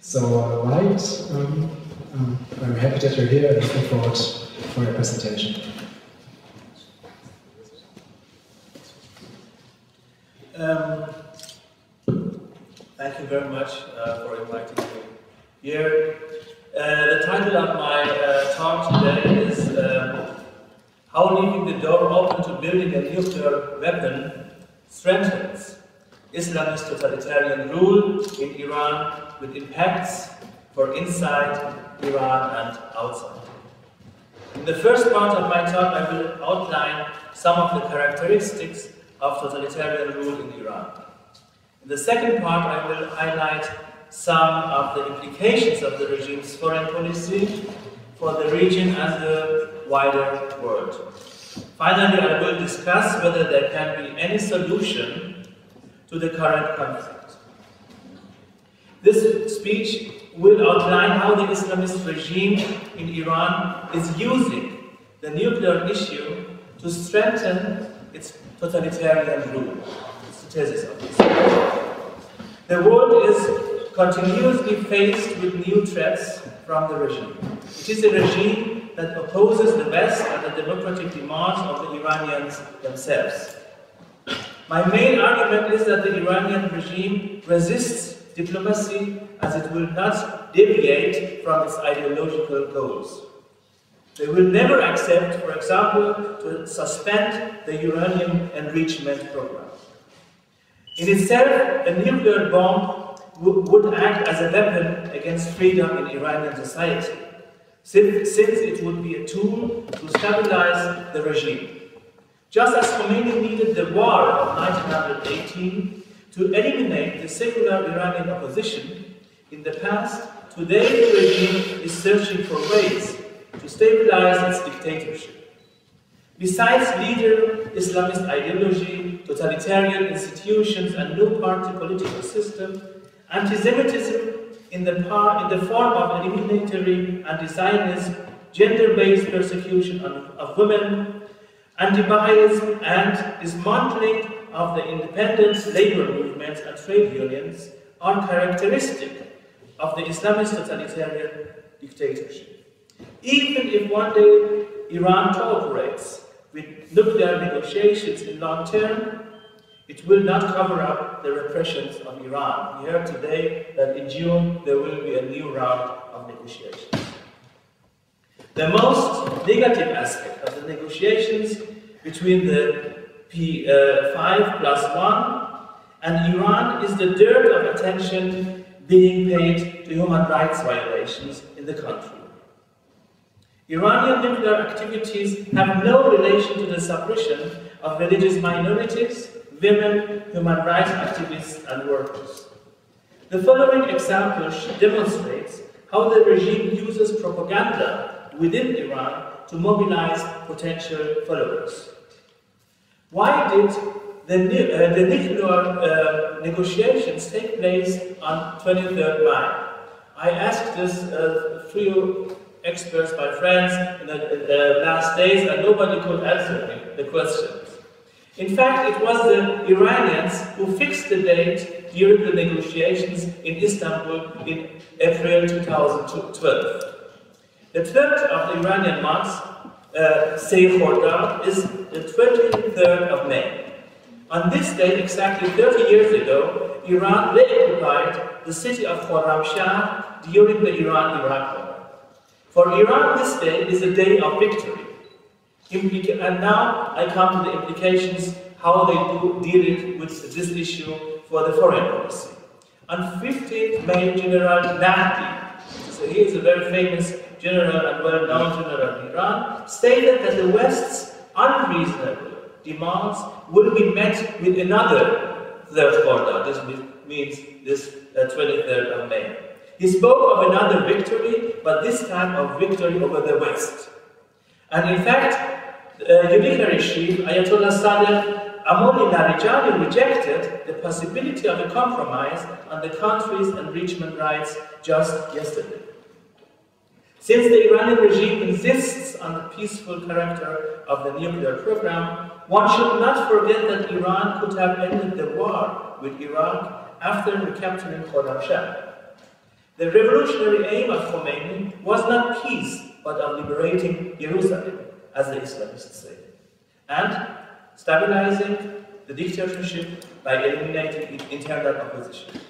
So, I'm happy that you're here and looking forward for your presentation. Thank you very much for inviting me here. The title of my talk today is How Leaving the Door Open to Building a Nuclear Weapon Strengthens Islamist Totalitarian Rule in Iran with Impacts for Inside Iran and Outside. In the first part of my talk, I will outline some of the characteristics of totalitarian rule in Iran. In the second part, I will highlight some of the implications of the regime's foreign policy for the region and the wider world. Finally, I will discuss whether there can be any solution to the current conflict. This speech will outline how the Islamist regime in Iran is using the nuclear issue to strengthen its totalitarian rule. It's the thesis of this. The world is continuously faced with new threats from the regime. It is a regime that opposes the West and the democratic demands of the Iranians themselves. My main argument is that the Iranian regime resists diplomacy as it will not deviate from its ideological goals. They will never accept, for example, to suspend the uranium enrichment program. In itself, a nuclear bomb would act as a weapon against freedom in Iranian society, since it would be a tool to stabilize the regime. Just as Khomeini needed the war of 1918 to eliminate the secular Iranian opposition in the past, today the regime is searching for ways to stabilize its dictatorship. Besides leader Islamist ideology, totalitarian institutions, and new party political system, anti-Semitism in the form of eliminatory anti-Zionism, gender-based persecution of women, anti-Baha'ism, and dismantling of the independent labor movements and trade unions are characteristic of the Islamist totalitarian dictatorship. Even if one day Iran cooperates with nuclear negotiations in long term, it will not cover up the repressions of Iran. We heard today that in June there will be a new round of negotiations. The most negative aspect of the negotiations between the P5+1 and Iran is the dearth of attention being paid to human rights violations in the country. Iranian nuclear activities have no relation to the suppression of religious minorities, women, human rights activists, and workers. The following example demonstrates how the regime uses propaganda within Iran to mobilize potential followers. Why did the nuclear negotiations take place on 23rd May? I asked this through experts, my friends, in the last days, and nobody could answer me the questions. In fact, it was the Iranians who fixed the date during the negotiations in Istanbul in April 2012. The 12th of the Iranian month, Seyhordad, is the 23rd of May. On this day, exactly 30 years ago, Iran reoccupied the city of Khorramshahr during the Iran-Iraq War. For Iran, this day is a day of victory. And now I come to the implications, how they deal with this issue for the foreign policy. On 15th May, General Nadi, so he is a very famous general and well-known general in Iran, stated that the West's unreasonable demands will be met with another third quarter. This means this 23rd of May. He spoke of another victory, but this time of victory over the West. And in fact, unitary chief Ayatollah Sadegh Amoli Narijani rejected the possibility of a compromise on the country's enrichment rights just yesterday. Since the Iranian regime insists on the peaceful character of the nuclear program, one should not forget that Iran could have ended the war with Iraq after recapturing Khorramshahr. The revolutionary aim of Khomeini was not peace, but on liberating Jerusalem, as the Islamists say, and stabilizing the dictatorship by eliminating its internal opposition.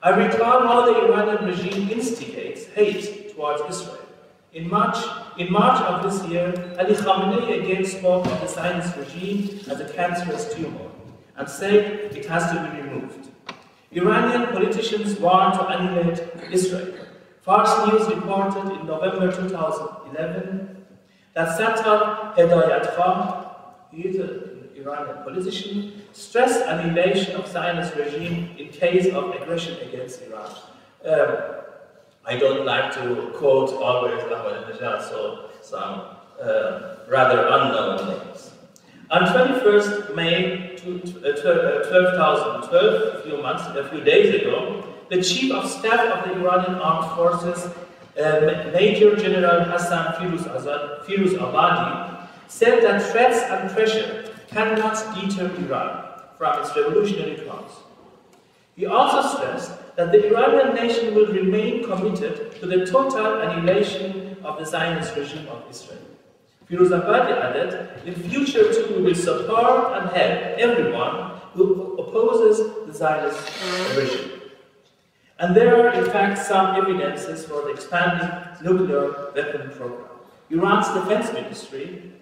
I recall how the Iranian regime instigates hate towards Israel. In March of this year, Ali Khamenei again spoke of the Zionist regime as a cancerous tumor and said it has to be removed. Iranian politicians want to annihilate Israel. Fars News reported in November 2011 that Sattar Hedayatfar, an Iranian politician, stressed annihilation of Zionist regime in case of aggression against Iran. I don't like to quote Albert Ahmadinejad, so some rather unknown names. On 21st May 2012, a few days ago, the Chief of Staff of the Iranian Armed Forces, Major General Hassan Firuz Abadi, said that threats and pressure cannot deter Iran from its revolutionary cause. He also stressed that the Iranian nation will remain committed to the total annihilation of the Zionist regime of Israel. Firuz Abadi added, in future too we will support and help everyone who opposes the Zionist regime. And there are in fact some evidences for the expanding nuclear weapon program. Iran's defense ministry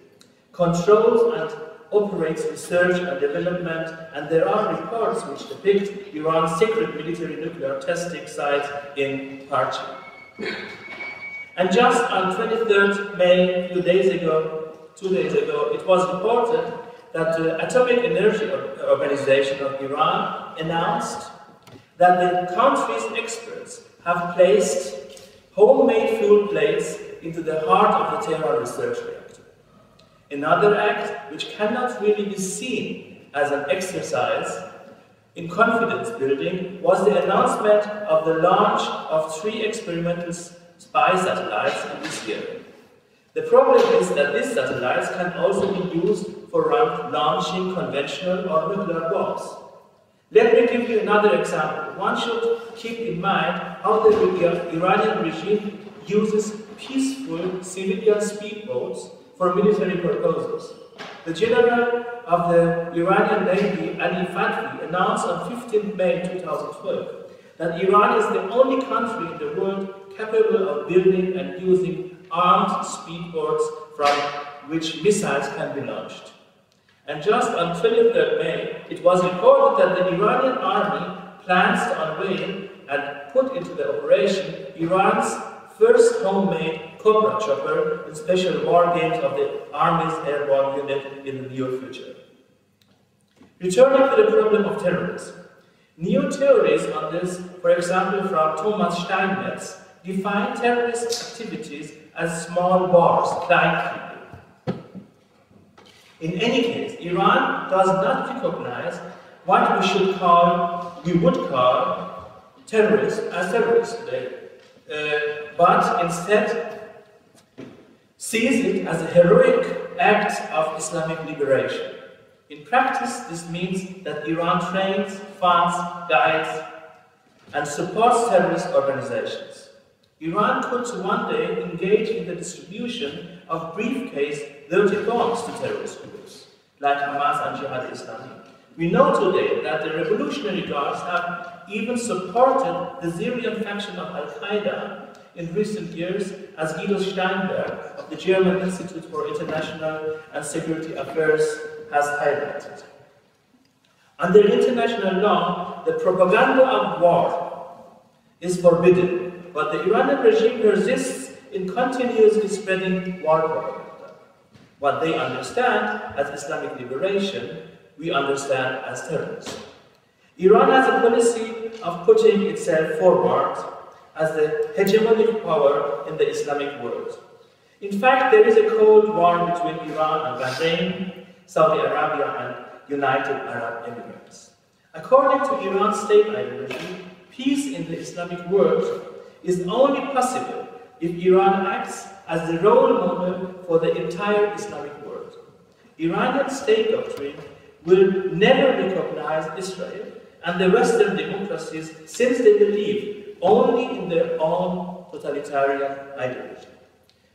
controls and operates research and development, and there are reports which depict Iran's secret military nuclear testing sites in Parchi. And just on 23rd May, two days ago, it was reported that the Atomic Energy Organization of Iran announced that the country's experts have placed homemade fuel plates into the heart of the Tehran research reactor. Another act which cannot really be seen as an exercise in confidence building was the announcement of the launch of 3 experimental spy satellites in this year. The problem is that these satellites can also be used for launching conventional or nuclear bombs. Let me give you another example. One should keep in mind how the Iranian regime uses peaceful civilian speedboats for military purposes. The general of the Iranian Navy, Ali Fadli, announced on 15th May 2012 that Iran is the only country in the world capable of building and using armed speedboats from which missiles can be launched. And just on 23rd May, it was reported that the Iranian army plans to unveil and put into the operation Iran's first homemade Cobra chopper in special war games of the Army's airborne unit in the near future. Returning to the problem of terrorism, new theories on this, for example from Thomas Steinmetz, define terrorist activities as small wars, like. In any case, Iran does not recognize what we would call terrorists as terrorists today, but instead sees it as a heroic act of Islamic liberation. In practice, this means that Iran trains, funds, guides, and supports terrorist organizations. Iran could one day engage in the distribution of briefcase dirty bombs to terrorist groups, like Hamas and Jihad Islami. We know today that the Revolutionary Guards have even supported the Syrian faction of Al-Qaeda in recent years, as Guido Steinberg of the German Institute for International and Security Affairs has highlighted. Under international law, the propaganda of war is forbidden, but the Iranian regime persists in continuously spreading war propaganda. What they understand as Islamic liberation, we understand as terrorism. Iran has a policy of putting itself forward as the hegemonic power in the Islamic world. In fact, there is a cold war between Iran and Bahrain, Saudi Arabia, and United Arab Emirates. According to Iran's state ideology, peace in the Islamic world is only possible if Iran acts as the role model for the entire Islamic world. Iranian state doctrine will never recognize Israel and the Western democracies since they believe only in their own totalitarian ideology.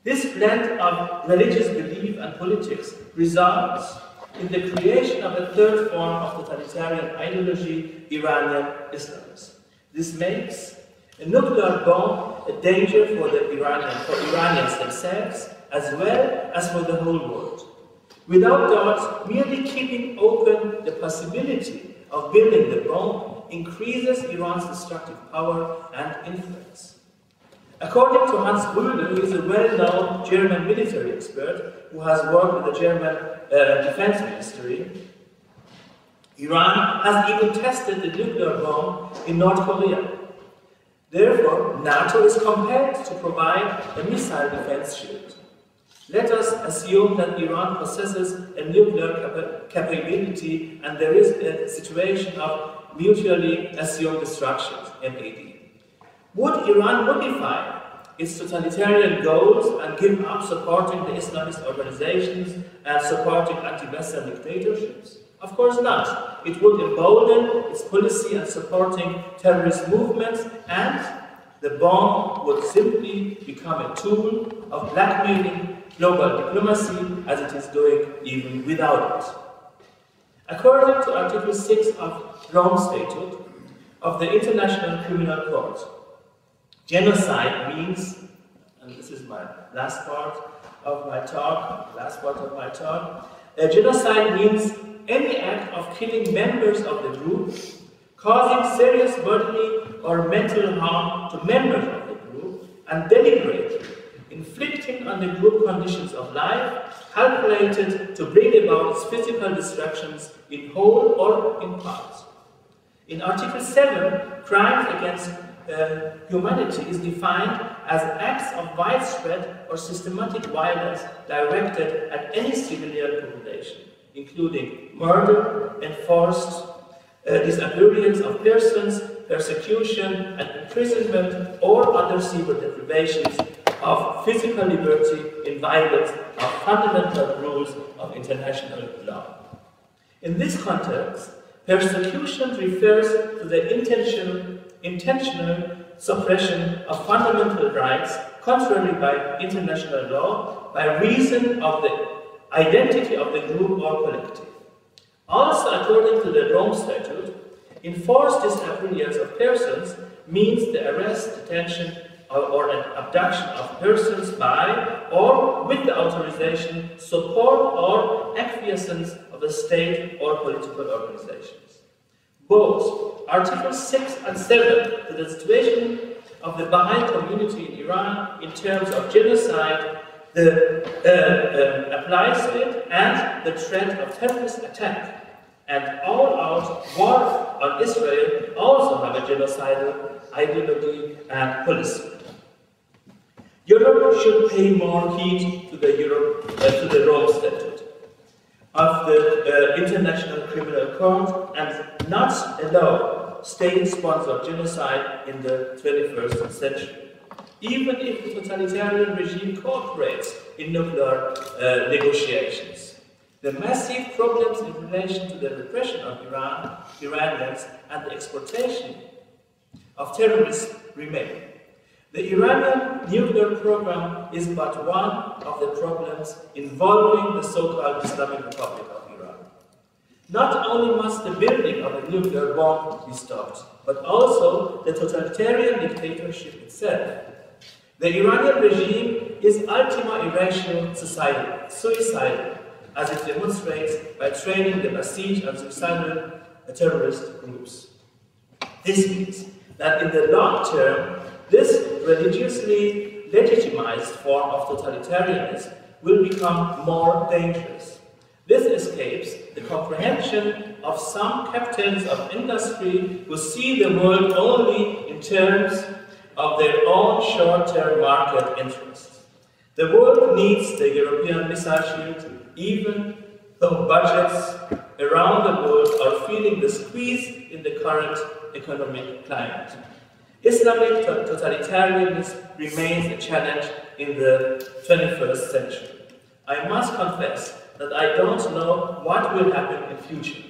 This blend of religious belief and politics results in the creation of a third form of totalitarian ideology, Iranian Islamism. This makes a nuclear bomb a danger for Iranians themselves, as well as for the whole world. Without doubt, merely keeping open the possibility of building the bomb increases Iran's destructive power and influence. According to Hans Brüder, who is a well-known German military expert who has worked with the German defense ministry, Iran has even tested the nuclear bomb in North Korea. Therefore, NATO is compelled to provide a missile defense shield. Let us assume that Iran possesses a nuclear capability and there is a situation of mutually assumed destruction, MAD. Would Iran modify its totalitarian goals and give up supporting the Islamist organizations and supporting anti-Western dictatorships? Of course not. It would embolden its policy and supporting terrorist movements, and the bomb would simply become a tool of blackmailing global diplomacy, as it is doing even without it. According to Article 6 of Rome Statute of the International Criminal Court, genocide means, and this is my last part of my talk, genocide means any act of killing members of the group, causing serious bodily or mental harm to members of the group, and deliberately inflicting on the group conditions of life calculated to bring about its physical destructions in whole or in part. In Article 7, crimes against humanity is defined as acts of widespread or systematic violence directed at any civilian population, including murder, enforced disappearance of persons, persecution and imprisonment, or other civil deprivations of physical liberty in violation of fundamental rules of international law. In this context, persecution refers to the intentional suppression of fundamental rights contrary by international law by reason of the identity of the group or collective. Also, according to the Rome Statute, enforced disappearance of persons means the arrest, detention, or an abduction of persons by or with the authorization, support, or acquiescence of a state or political organizations. Both Article 6 and 7 to the situation of the Baha'i community in Iran in terms of genocide applies to it, and the threat of terrorist attack and all-out war on Israel also have a genocidal ideology and policy. Europe should pay more heed to the Rome Statute of the International Criminal Court and not allow state-sponsored genocide in the 21st century, even if the totalitarian regime cooperates in nuclear negotiations. The massive problems in relation to the repression of Iranians, and the exportation of terrorism remain. The Iranian nuclear program is but one of the problems involving the so-called Islamic Republic of Iran. Not only must the building of a nuclear bomb be stopped, but also the totalitarian dictatorship itself. The Iranian regime is ultima irrational suicidal, as it demonstrates by training the besieged and suicidal terrorist groups. This means that in the long term, this religiously legitimized form of totalitarianism will become more dangerous. This escapes the comprehension of some captains of industry who see the world only in terms of their own short-term market interests. The world needs the European missile shield, even though budgets around the world are feeling the squeeze in the current economic climate. Islamic totalitarianism remains a challenge in the 21st century. I must confess that I don't know what will happen in the future.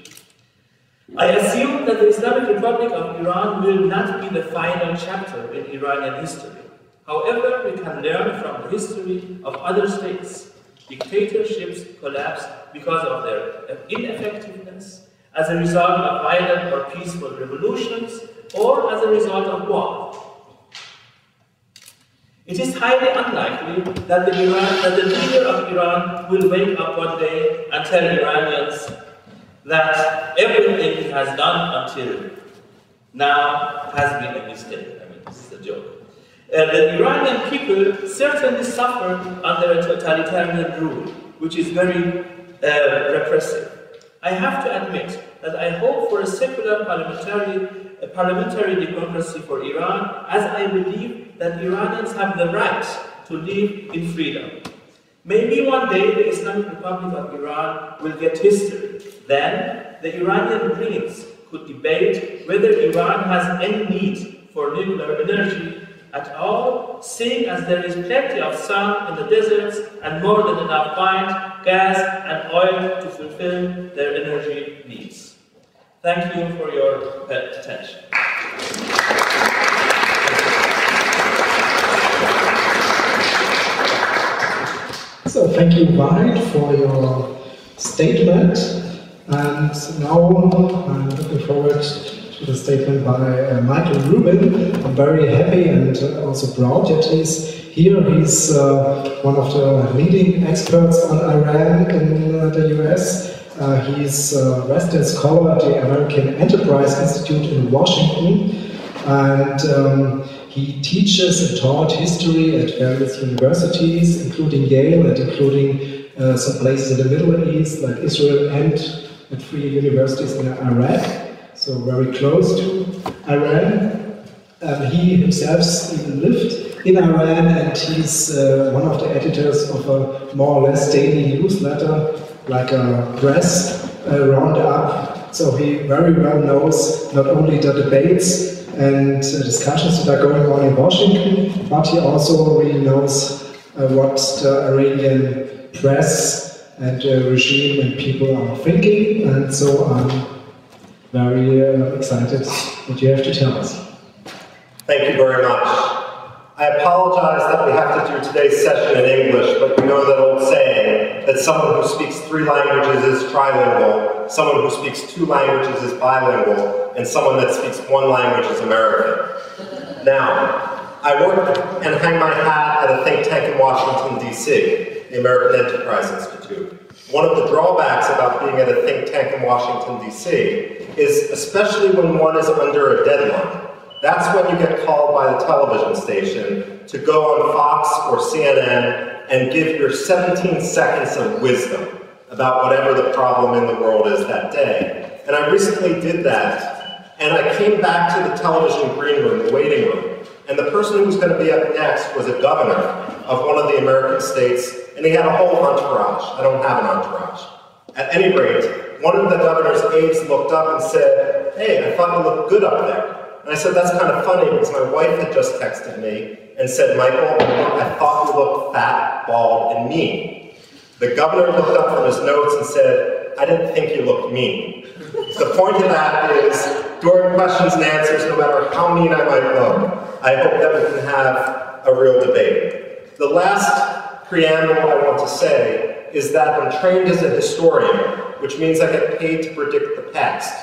I assume that the Islamic Republic of Iran will not be the final chapter in Iranian history. However, we can learn from the history of other states. Dictatorships collapsed because of their ineffectiveness, as a result of violent or peaceful revolutions, or as a result of war. It is highly unlikely that the leader of Iran will wake up one day and tell Iranians that everything he has done until now has been a mistake. I mean, this is a joke. The Iranian people certainly suffered under a totalitarian rule, which is very repressive. I have to admit that I hope for a secular parliamentary democracy for Iran, as I believe that Iranians have the right to live in freedom. Maybe one day the Islamic Republic of Iran will get history. Then the Iranian greens could debate whether Iran has any need for nuclear energy at all, seeing as there is plenty of sun in the deserts and more than enough wine, gas and oil to fulfill their energy needs. Thank you for your attention. So thank you, Wahied, for your statement. And now I'm looking forward to the statement by Michael Rubin. I'm very happy and also proud that he's here. He's one of the leading experts on Iran in the US. He's a resident scholar at the American Enterprise Institute in Washington, and he teaches and taught history at various universities, including Yale and including some places in the Middle East, like Israel, and at three universities in Iraq, so very close to Iran. He himself even lived in Iran, and he's one of the editors of a more or less daily newsletter, like a press roundup, so he very well knows not only the debates and discussions that are going on in Washington, but he also really knows what the Iranian press and regime and people are thinking, and so I'm very excited what you have to tell us. Thank you very much. I apologize that we have to do today's session in English, but you know that old saying, that someone who speaks three languages is trilingual, someone who speaks two languages is bilingual, and someone that speaks one language is American. Now, I work and hang my hat at a think tank in Washington, D.C., the American Enterprise Institute. One of the drawbacks about being at a think tank in Washington, D.C. is especially when one is under a deadline. That's when you get called by the television station to go on Fox or CNN and give your 17 seconds of wisdom about whatever the problem in the world is that day. And I recently did that, and I came back to the television green room, the waiting room, and the person who was going to be up next was a governor of one of the American states, and he had a whole entourage. I don't have an entourage. At any rate, one of the governor's aides looked up and said, "Hey, I thought you looked good up there." And I said, "That's kind of funny, because my wife had just texted me and said, 'Michael, I thought you looked fat, bald, and mean.'" The governor looked up from his notes and said, "I didn't think you looked mean." The point of that is, during questions and answers, no matter how mean I might look, I hope that we can have a real debate. The last preamble I want to say is that I'm trained as a historian, which means I get paid to predict the past.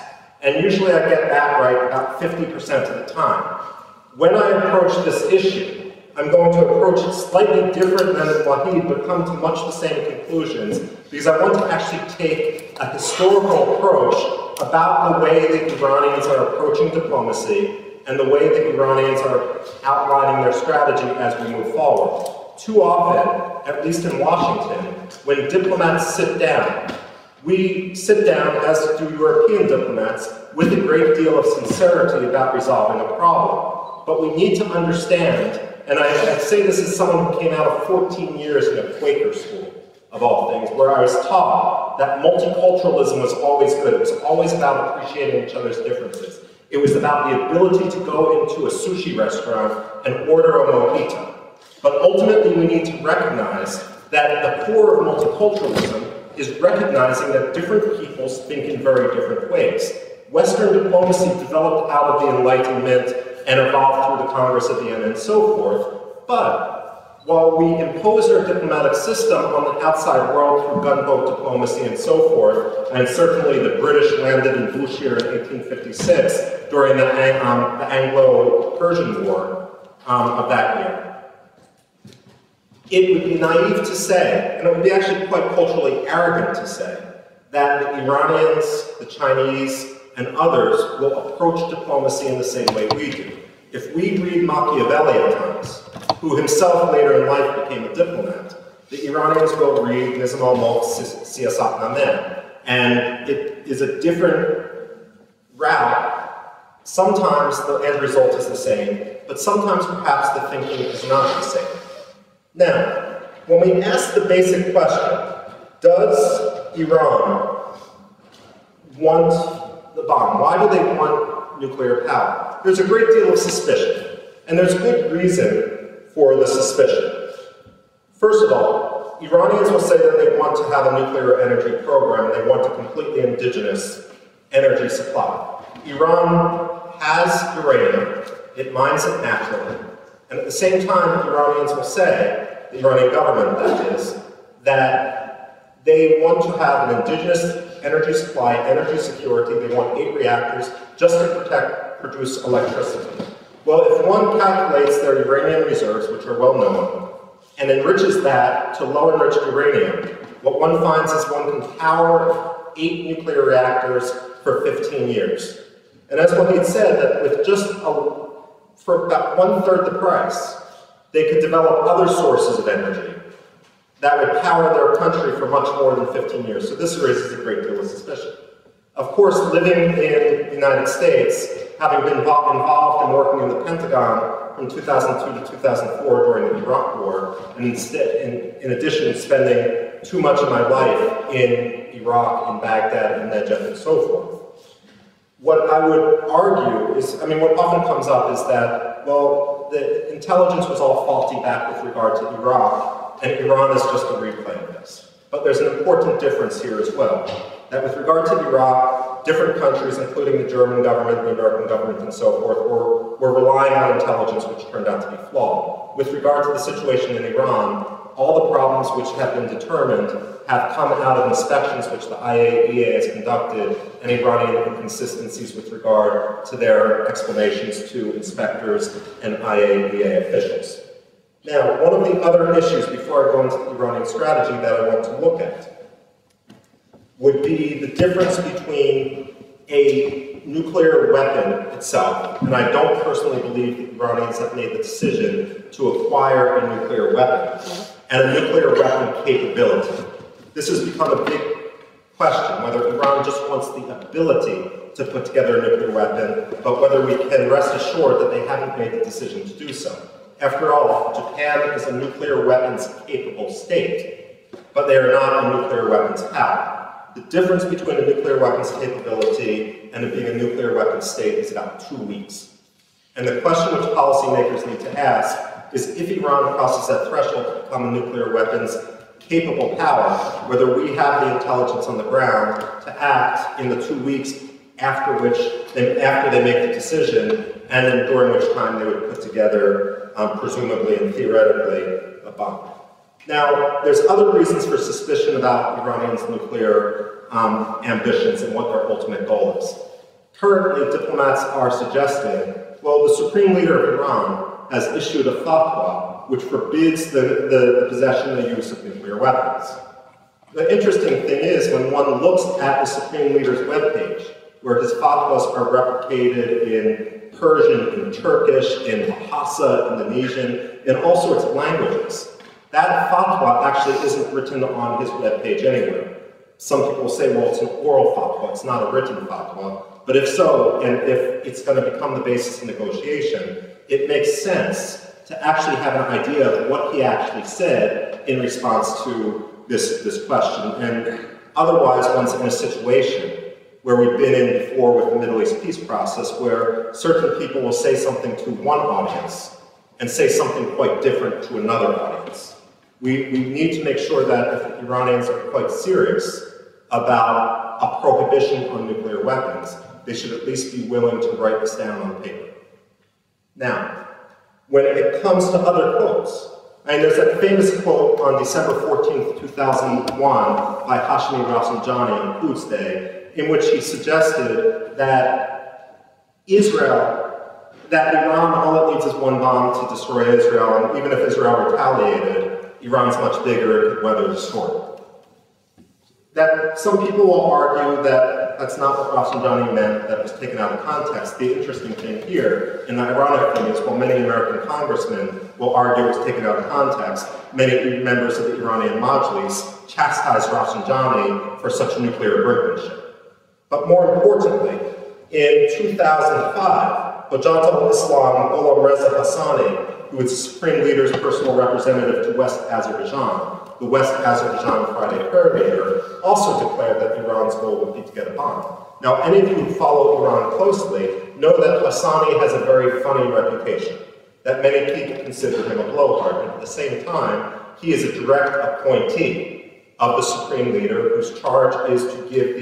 And usually I get that right about 50% of the time. When I approach this issue, I'm going to approach it slightly different than Wahied, but come to much the same conclusions, because I want to actually take a historical approach about the way that Iranians are approaching diplomacy and the way that Iranians are outlining their strategy as we move forward. Too often, at least in Washington, when diplomats sit down, we sit down, as do European diplomats, with a great deal of sincerity about resolving a problem. But we need to understand, and I say this as someone who came out of 14 years in a Quaker school, of all things, where I was taught that multiculturalism was always good. It was always about appreciating each other's differences. It was about the ability to go into a sushi restaurant and order a mojito. But ultimately, we need to recognize that at the core of multiculturalism is recognizing that different peoples think in very different ways. Western diplomacy developed out of the Enlightenment and evolved through the Congress of Vienna and so forth, but while we imposed our diplomatic system on the outside world through gunboat diplomacy and so forth, and certainly the British landed in Bushire in 1856 during the Anglo-Persian War of that year. It would be naive to say, and it would be actually quite culturally arrogant to say, that the Iranians, the Chinese, and others will approach diplomacy in the same way we do. If we read Machiavelli at times, who himself later in life became a diplomat, the Iranians will read Nizam al-Mulk Siyasatnameh, and it is a different route. Sometimes the end result is the same, but sometimes perhaps the thinking is not the same. Now, when we ask the basic question, does Iran want the bomb? Why do they want nuclear power? There's a great deal of suspicion, and there's good reason for the suspicion. First of all, Iranians will say that they want to have a nuclear energy program, and they want a completely indigenous energy supply. Iran has uranium, it mines it naturally. And at the same time, Iranians will say, the Iranian government that is, that they want to have an indigenous energy supply, energy security, they want 8 reactors just to produce electricity. Well, if one calculates their uranium reserves, which are well known, and enriches that to low enriched uranium, what one finds is one can power 8 nuclear reactors for 15 years. And as Wahied said, that with just for about 1/3 the price, they could develop other sources of energy that would power their country for much more than 15 years. So this raises a great deal of suspicion. Of course, living in the United States, having been involved and working in the Pentagon from 2002 to 2004 during the Iraq War, and in addition spending too much of my life in Iraq, in Baghdad, in Najaf, and so forth. What I would argue is, I mean, what often comes up is that, well, the intelligence was all faulty back with regard to Iraq, and Iran is just a replay of this. But there's an important difference here as well, that with regard to Iraq, different countries, including the German government, the American government, and so forth, were relying on intelligence which turned out to be flawed. With regard to the situation in Iran, all the problems which have been determined have come out of inspections which the IAEA has conducted and Iranian inconsistencies with regard to their explanations to inspectors and IAEA officials. Now, one of the other issues before I go into the Iranian strategy that I want to look at would be the difference between a nuclear weapon itself, and I don't personally believe the Iranians have made the decision to acquire a nuclear weapon, and a nuclear weapon capability. This has become a big question, whether Iran just wants the ability to put together a nuclear weapon, but whether we can rest assured that they haven't made the decision to do so. After all, Japan is a nuclear weapons capable state, but they are not a nuclear weapons power. The difference between a nuclear weapons capability and it being a nuclear weapons state is about 2 weeks. And the question which policymakers need to ask is if Iran crosses that threshold to become a nuclear weapons capable power, whether we have the intelligence on the ground to act in the 2 weeks after they make the decision, and then during which time they would put together, presumably and theoretically, a bomb. Now, there's other reasons for suspicion about Iranians' nuclear ambitions and what their ultimate goal is. Currently, diplomats are suggesting, well, the supreme leader of Iran has issued a fatwa which forbids the possession and the use of nuclear weapons. The interesting thing is, when one looks at the Supreme Leader's webpage, where his fatwas are replicated in Persian, in Turkish, in Bahasa, Indonesian, in all sorts of languages, that fatwa actually isn't written on his webpage anywhere. Some people say, well, it's an oral fatwa, it's not a written fatwa, but if so, and if it's going to become the basis of negotiation, it makes sense to actually have an idea of what he actually said in response to this question. And otherwise, one's in a situation where we've been in before with the Middle East peace process, where certain people will say something to one audience and say something quite different to another audience. We need to make sure that if the Iranians are quite serious about a prohibition on nuclear weapons, they should at least be willing to write this down on paper. Now, when it comes to other quotes, and there's that famous quote on December 14th, 2001 by Hashmi Rafsanjani on Quds Day, in which he suggested that Iran, all it needs is one bomb to destroy Israel, and even if Israel retaliated, Iran's much bigger and could weather the storm. That some people will argue that that's not what Rafsanjani meant, that was taken out of context. The interesting thing here, and the ironic thing, is while many American congressmen will argue it was taken out of context, many members of the Iranian Majlis chastised Rafsanjani for such nuclear brinkmanship. But more importantly, in 2005, Hojjat al Islam Olam Reza Hassani, who was the Supreme Leader's personal representative to West Azerbaijan, the West Azerbaijan Friday Prayer Meeting, also declared that Iran's goal would be to get a bomb. Now, any of you who follow Iran closely know that Hassani has a very funny reputation, that many people consider him a blowhard, and at the same time, he is a direct appointee of the Supreme Leader, whose charge is to give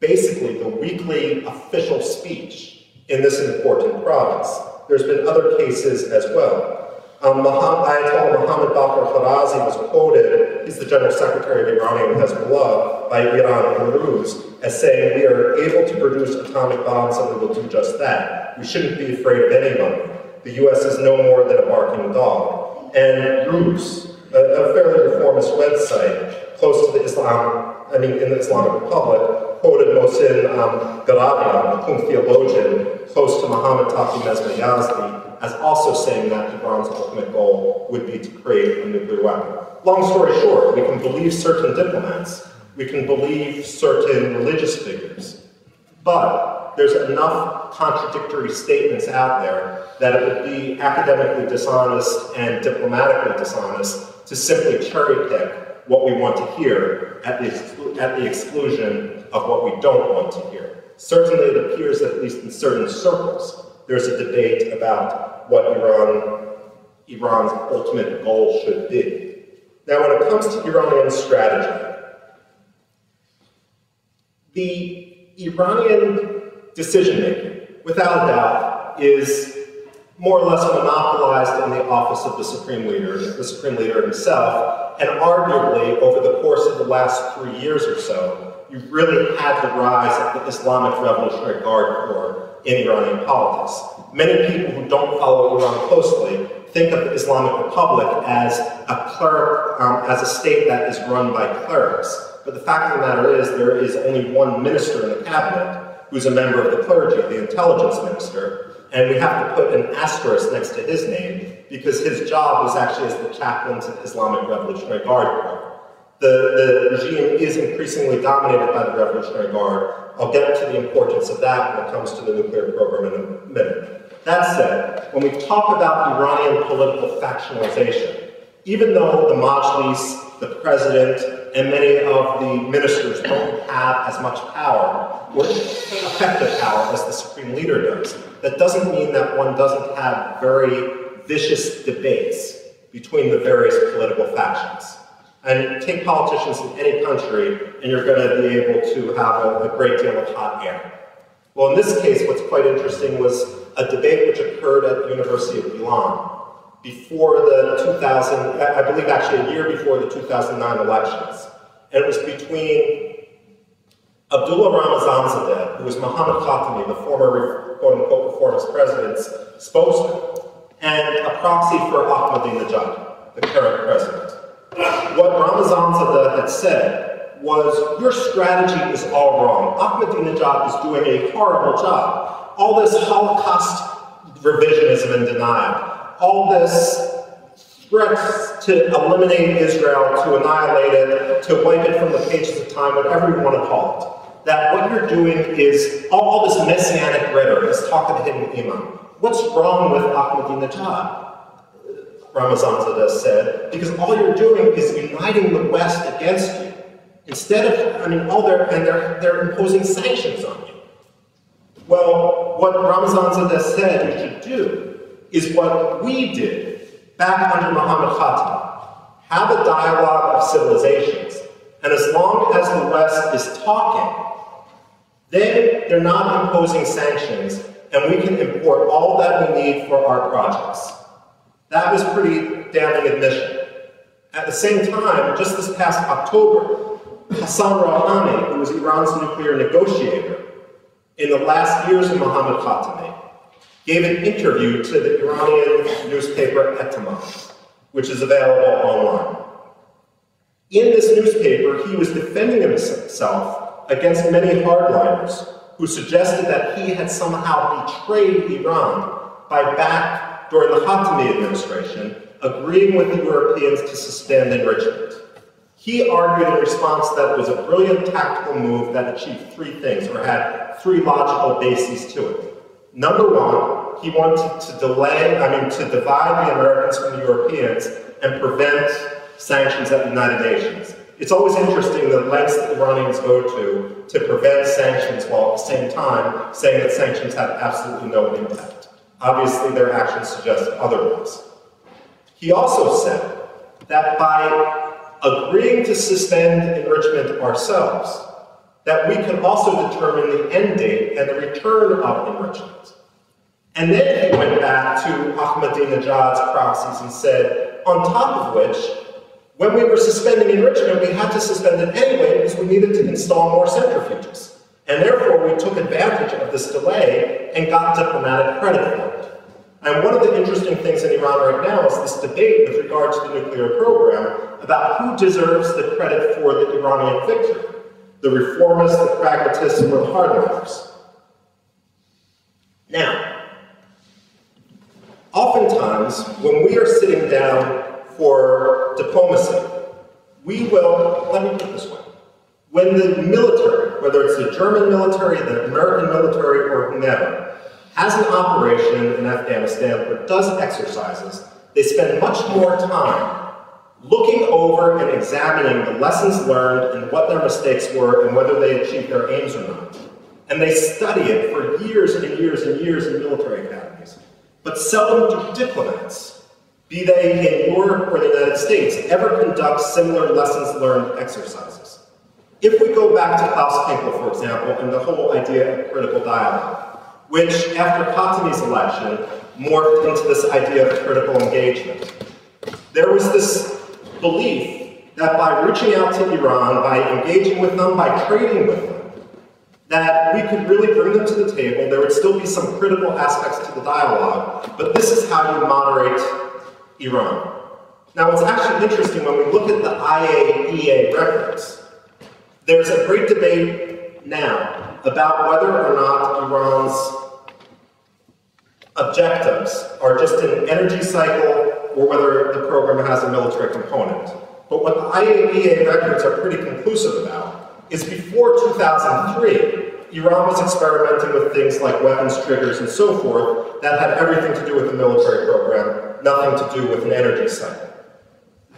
basically the weekly official speech in this important province. There's been other cases as well. Ayatollah Mohammad Bakr Khazazi was quoted, he's the General Secretary of Iranian Hezbollah, by Iran Iruz, as saying, "We are able to produce atomic bombs and we will do just that. We shouldn't be afraid of anyone. The U.S. is no more than a barking dog." And Ruz, a fairly reformist website close to the in the Islamic Republic, quoted Mosin Ghabbiyan, whom theologian close to Mohammad Taqi Mesmayazdi, as also saying that Iran's ultimate goal would be to create a nuclear weapon. Long story short, we can believe certain diplomats, we can believe certain religious figures, but there's enough contradictory statements out there that it would be academically dishonest and diplomatically dishonest to simply cherry pick what we want to hear at the exclusion of what we don't want to hear. Certainly it appears, at least in certain circles, there's a debate about what Iran's ultimate goal should be. Now, when it comes to Iranian strategy, the Iranian decision-making, without a doubt, is more or less monopolized in the office of the Supreme Leader himself, and arguably, over the course of the last 3 years or so, you really had the rise of the Islamic Revolutionary Guard Corps in Iranian politics. Many people who don't follow Iran closely think of the Islamic Republic as a state that is run by clerics. But the fact of the matter is, there is only one minister in the cabinet who's a member of the clergy, the intelligence minister, and we have to put an asterisk next to his name because his job was actually as the chaplain to the Islamic Revolutionary Guard Corps. The regime is increasingly dominated by the Revolutionary Guard. I'll get to the importance of that when it comes to the nuclear program in a minute. That said, when we talk about Iranian political factionalization, even though the Majlis, the president, and many of the ministers don't have as much power or effective power as the Supreme Leader does, that doesn't mean that one doesn't have very vicious debates between the various political factions. And take politicians in any country, and you're going to be able to have a great deal of hot air. Well, in this case, what's quite interesting was a debate which occurred at the University of Milan before the 2000, I believe actually a year before the 2009 elections. And it was between Abdullah Ramazan Zadeh, who was Mohammad Khatami, the former quote-unquote reformist president's spokesman, and a proxy for Ahmadinejad, the current president. What Ramazan Zadeh had said was, "Your strategy is all wrong. Ahmadinejad is doing a horrible job. All this Holocaust revisionism and denial, all this threats to eliminate Israel, to annihilate it, to wipe it from the pages of time, whatever you want to call it, that what you're doing is all this messianic rhetoric, this talk of the hidden imam. What's wrong with Ahmadinejad?" Ramazan Zadeh said, "Because all you're doing is uniting the West against you. Instead of, they're imposing sanctions on you." Well, what Ramazan Zadeh said you should do is what we did back under Mohammad Khatami. Have a dialogue of civilizations. And as long as the West is talking, Then they're not imposing sanctions, and we can import all that we need for our projects. That was pretty damning admission. At the same time, just this past October, Hassan Rouhani, who was Iran's nuclear negotiator in the last years of Mohammad Khatami, gave an interview to the Iranian newspaper Etamad, which is available online. In this newspaper, he was defending himself against many hardliners who suggested that he had somehow betrayed Iran by back during the Khatami administration, agreeing with the Europeans to suspend enrichment. He argued in response that it was a brilliant tactical move that achieved three things, or had three logical bases to it. Number one, he wanted to divide the Americans from the Europeans and prevent sanctions at the United Nations. It's always interesting the lengths that Iranians go to prevent sanctions, while at the same time saying that sanctions have absolutely no impact. Obviously, their actions suggest otherwise. He also said that by agreeing to suspend enrichment ourselves, that we can also determine the end date and the return of enrichment. And then he went back to Ahmadinejad's proxies and said, on top of which, when we were suspending enrichment, we had to suspend it anyway because we needed to install more centrifuges. And therefore, we took advantage of this delay and got diplomatic credit for it. And one of the interesting things in Iran right now is this debate with regard to the nuclear program about who deserves the credit for the Iranian victory, the reformists, the pragmatists, or the hardliners. Now, oftentimes, when we are sitting down for diplomacy, we will, let me put it this way, when the military, whether it's the German military, the American military, or whomever, has an operation in Afghanistan or does exercises, they spend much more time looking over and examining the lessons learned and what their mistakes were and whether they achieved their aims or not. And they study it for years and years and years in military academies. But seldom do diplomats, be they in Europe or the United States, ever conduct similar lessons learned exercises. If we go back to Klaus Kinkel, for example, and the whole idea of critical dialogue, which, after Khatami's election, morphed into this idea of critical engagement. There was this belief that by reaching out to Iran, by engaging with them, by trading with them, that we could really bring them to the table. There would still be some critical aspects to the dialogue, but this is how you moderate Iran. Now, it's actually interesting when we look at the IAEA records. There's a great debate now about whether or not Iran's objectives are just an energy cycle or whether the program has a military component. But what the IAEA records are pretty conclusive about is before 2003, Iran was experimenting with things like weapons triggers and so forth that had everything to do with the military program, nothing to do with an energy cycle.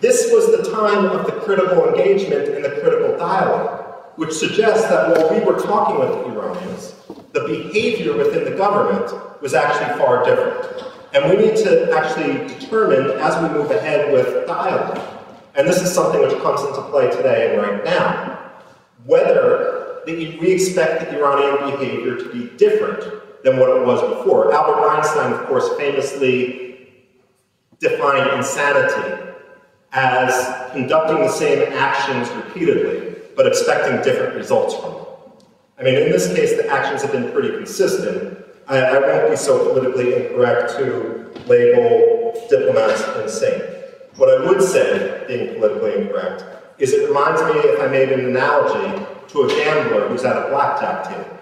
This was the time of the critical engagement and the critical dialogue, which suggests that while we were talking with the Iranians, the behavior within the government was actually far different. And we need to actually determine, as we move ahead with dialogue, and this is something which comes into play today and right now, whether we expect the Iranian behavior to be different than what it was before. Albert Einstein, of course, famously defined insanity as conducting the same actions repeatedly, but expecting different results from them. I mean, in this case, the actions have been pretty consistent. I won't be so politically incorrect to label diplomats insane. What I would say, being politically incorrect, is it reminds me, if I made an analogy, to a gambler who's at a blackjack table.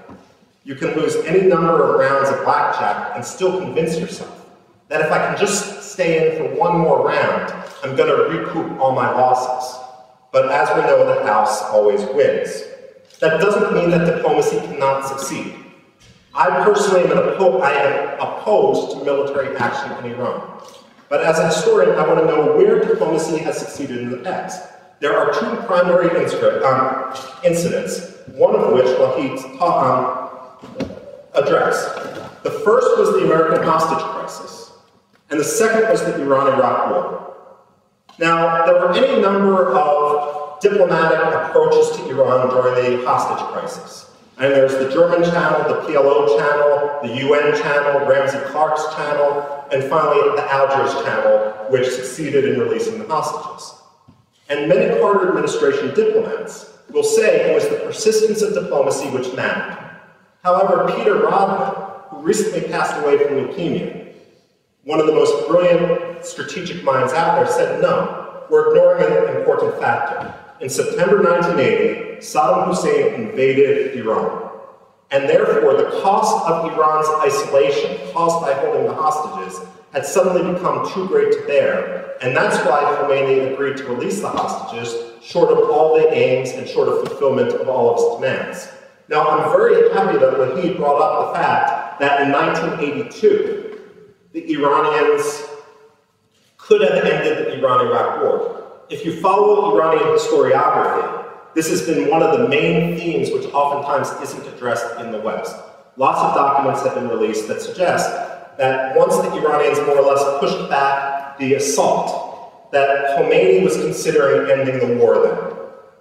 You can lose any number of rounds of blackjack and still convince yourself that if I can just stay in for one more round, I'm going to recoup all my losses. But as we know, the house always wins. That doesn't mean that diplomacy cannot succeed. I personally am opposed to military action in Iran. But as a historian, I want to know where diplomacy has succeeded in the past. There are two primary incidents, one of which Wahied addressed. The first was the American hostage crisis, and the second was the Iran-Iraq War. Now, there were any number of diplomatic approaches to Iran during the hostage crisis. And there's the German channel, the PLO channel, the UN channel, Ramsey Clark's channel, and finally the Algiers channel, which succeeded in releasing the hostages. And many Carter administration diplomats will say it was the persistence of diplomacy which mattered. However, Peter Rodman, who recently passed away from leukemia, one of the most brilliant strategic minds out there, said, no, we're ignoring an important factor. In September 1980, Saddam Hussein invaded Iran, and therefore the cost of Iran's isolation, caused by holding the hostages, had suddenly become too great to bear, and that's why Khomeini agreed to release the hostages, short of all the aims and short of fulfillment of all of his demands. Now, I'm very happy that Wahied brought up the fact that in 1982, the Iranians could have ended the Iran-Iraq War. If you follow Iranian historiography, this has been one of the main themes which oftentimes isn't addressed in the West. Lots of documents have been released that suggest that once the Iranians more or less pushed back the assault, that Khomeini was considering ending the war then.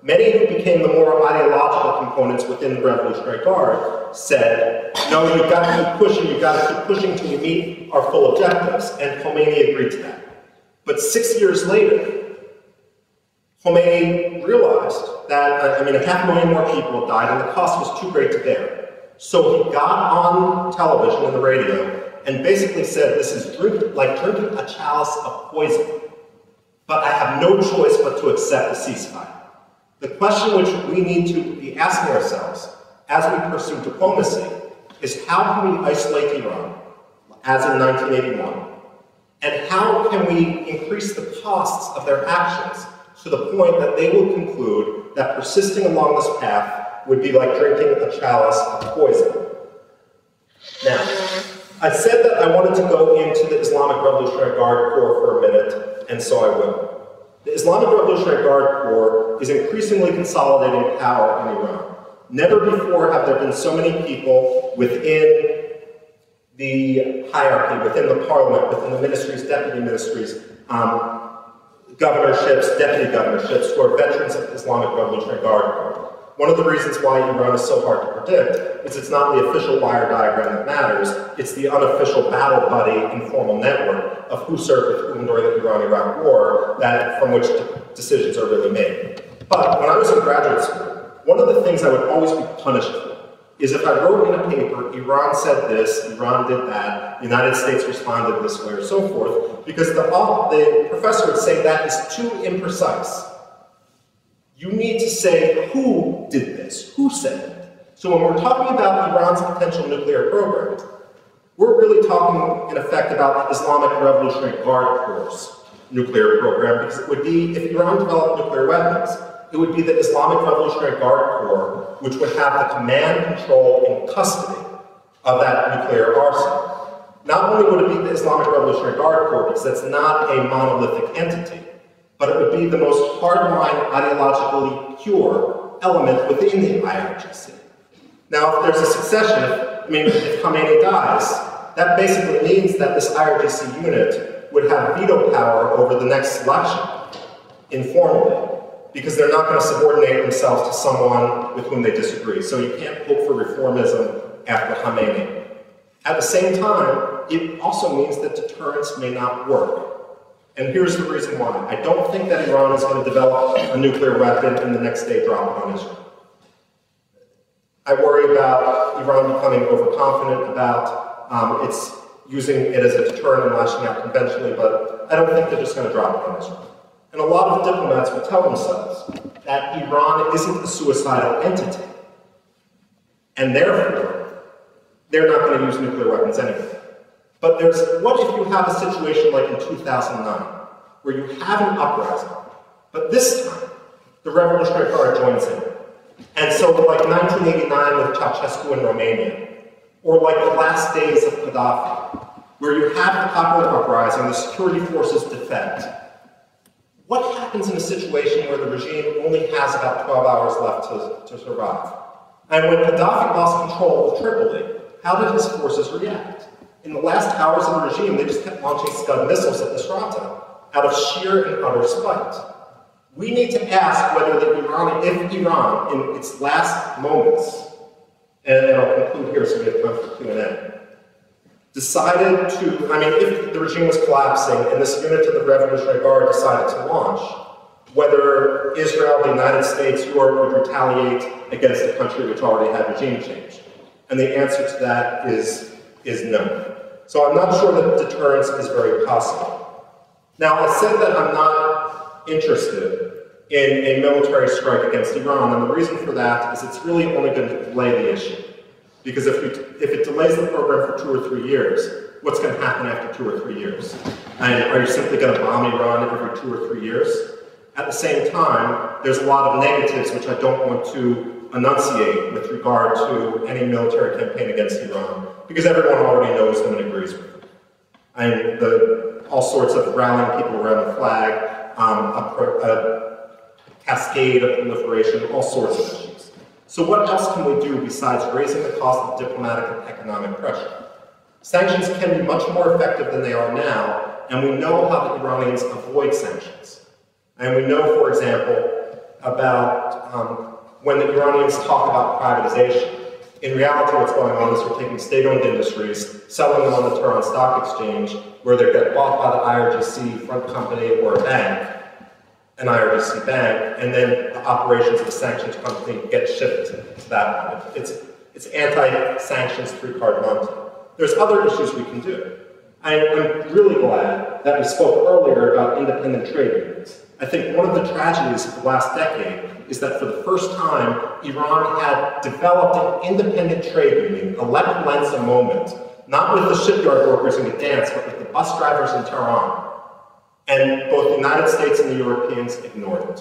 Many who became the more ideological components within the Revolutionary Guard said, no, you've got to keep pushing till you meet our full objectives, and Khomeini agreed to that. But 6 years later, Khomeini realized that, a 500,000 more people had died and the cost was too great to bear. So he got on television and the radio and basically said, this is like drinking a chalice of poison, but I have no choice but to accept the ceasefire. The question which we need to be asking ourselves as we pursue diplomacy is, how can we isolate Iran, as in 1981, and how can we increase the costs of their actions to the point that they will conclude that persisting along this path would be like drinking a chalice of poison. Now, I said that I wanted to go into the Islamic Revolutionary Guard Corps for a minute, and so I will. The Islamic Revolutionary Guard Corps is increasingly consolidating power in Iran. Never before have there been so many people within the hierarchy, within the parliament, within the ministries, deputy ministries, governorships, deputy governorships, who are veterans of the Islamic Revolutionary Guard. One of the reasons why Iran is so hard to predict is it's not the official wire diagram that matters, it's the unofficial battle buddy informal network of who served with whom during the Iran-Iraq War, that from which decisions are really made. But when I was in graduate school, one of the things I would always be punished for is if I wrote in a paper, Iran said this, Iran did that, the United States responded this way, or so forth, because the professor would say that is too imprecise. You need to say who did this, who said it. So when we're talking about Iran's potential nuclear program, we're really talking, in effect, about the Islamic Revolutionary Guard Corps' nuclear program, because it would be, if Iran developed nuclear weapons, it would be the Islamic Revolutionary Guard Corps, which would have the command, control, and custody of that nuclear arsenal. Not only would it be the Islamic Revolutionary Guard Corps, because that's not a monolithic entity, but it would be the most hardline, ideologically pure element within the IRGC. Now, if there's a succession, if Khomeini dies, that basically means that this IRGC unit would have veto power over the next election, informally, because they're not going to subordinate themselves to someone with whom they disagree. So you can't hope for reformism after Khomeini. At the same time, it also means that deterrence may not work. And here's the reason why. I don't think that Iran is going to develop a nuclear weapon and the next day drop it on Israel. I worry about Iran becoming overconfident about its using it as a deterrent and lashing out conventionally, but I don't think they're just going to drop it on Israel. And a lot of diplomats will tell themselves that Iran isn't a suicidal entity, and therefore, they're not going to use nuclear weapons anyway. But what if you have a situation like in 2009, where you have an uprising, but this time, the Revolutionary Guard joins in. And so like 1989 with Ceausescu in Romania, or like the last days of Gaddafi, where you have the popular uprising, the security forces defect. What happens in a situation where the regime only has about 12 hours left to survive? And when Gaddafi lost control of Tripoli, how did his forces react? In the last hours of the regime, they just kept launching Scud missiles at Misrata out of sheer and utter spite. We need to ask whether if Iran, in its last moments, and I'll conclude here so we have time for Q&A, decided to, I mean, if the regime was collapsing and this unit of the Revolutionary Guard decided to launch, whether Israel, the United States, Europe would retaliate against a country which already had regime change. And the answer to that is no. So I'm not sure that deterrence is very possible. Now, I said that I'm not interested in a military strike against Iran, and the reason for that is it's really only going to delay the issue. Because if it delays the program for 2 or 3 years, what's going to happen after 2 or 3 years? And are you simply going to bomb Iran every 2 or 3 years? At the same time, there's a lot of negatives which I don't want to enunciate with regard to any military campaign against Iran, because everyone already knows them and agrees with them. And all sorts of rallying people around the flag, a cascade of proliferation, all sorts of issues. So what else can we do besides raising the cost of diplomatic and economic pressure? Sanctions can be much more effective than they are now, and we know how the Iranians avoid sanctions. And we know, for example, about when the Iranians talk about privatization. In reality, what's going on is we're taking state-owned industries, selling them on the Tehran Stock Exchange, where they get bought by the IRGC front company or a bank, an IRGC bank, and then the operations of the sanctions company get shifted to that one. It's anti-sanctions three-card monte. There's other issues we can do. I'm really glad that we spoke earlier about independent trade unions. I think one of the tragedies of the last decade is that for the first time, Iran had developed an independent trade union, a left-lens moment, not with the shipyard workers in Gdansk, but with the bus drivers in Tehran. And both the United States and the Europeans ignored it.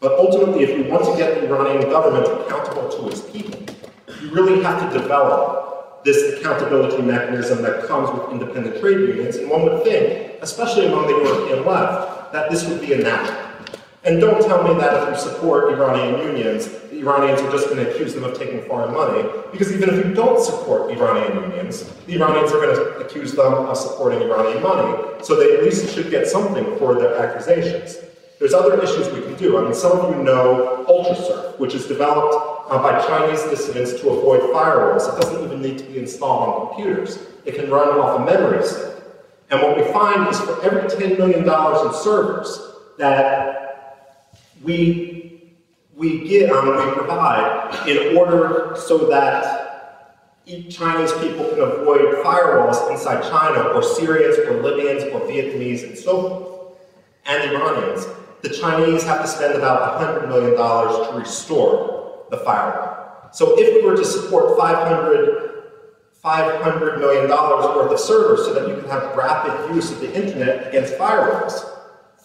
But ultimately, if you want to get the Iranian government accountable to its people, you really have to develop this accountability mechanism that comes with independent trade unions. And one would think, especially among the European left, that this would be a natural. And don't tell me that if you support Iranian unions, the Iranians are just going to accuse them of taking foreign money, because even if you don't support Iranian unions, the Iranians are going to accuse them of supporting Iranian money, so they at least should get something for their accusations. There's other issues we can do. I mean, some of you know UltraSurf, which is developed by Chinese dissidents to avoid firewalls. It doesn't even need to be installed on computers. It can run off a memory stick. And what we find is for every $10 million in servers that we provide in order so that Chinese people can avoid firewalls inside China, or Syrians, or Libyans, or Vietnamese, and so forth, and Iranians, the Chinese have to spend about $100 million to restore the firewall. So if we were to support $500 million worth of servers so that you can have rapid use of the internet against firewalls.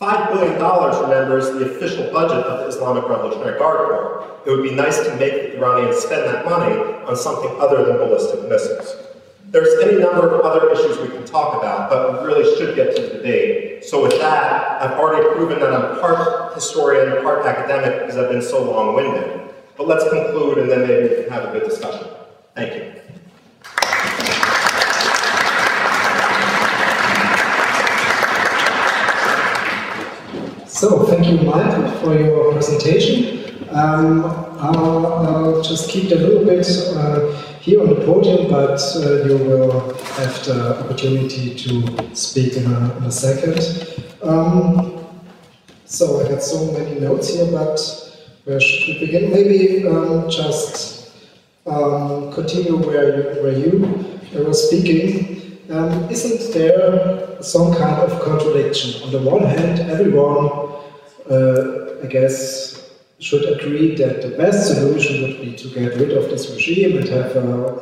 $5 billion, remember, is the official budget of the Islamic Revolutionary Guard Corps. It would be nice to make the Iranians spend that money on something other than ballistic missiles. There's any number of other issues we can talk about, but we really should get to the debate. So with that, I've already proven that I'm part historian, part academic, because I've been so long-winded. But let's conclude, and then maybe we can have a good discussion. Thank you. So, thank you, Michael, for your presentation. I'll just keep it a little bit here on the podium, but you will have the opportunity to speak in a second. So, I got so many notes here, but where should we begin? Maybe just continue where you were speaking. Isn't there some kind of contradiction? On the one hand, everyone I guess should agree that the best solution would be to get rid of this regime and have a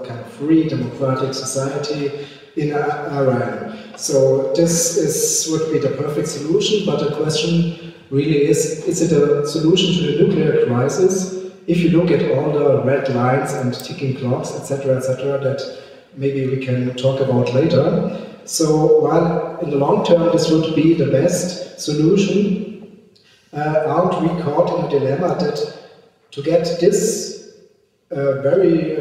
kind of free democratic society in Iran. So this would be the perfect solution, but the question really is it a solution to the nuclear crisis? If you look at all the red lines and ticking clocks, etc., that maybe we can talk about later. So while in the long term this would be the best solution, aren't we caught in a dilemma that to get this very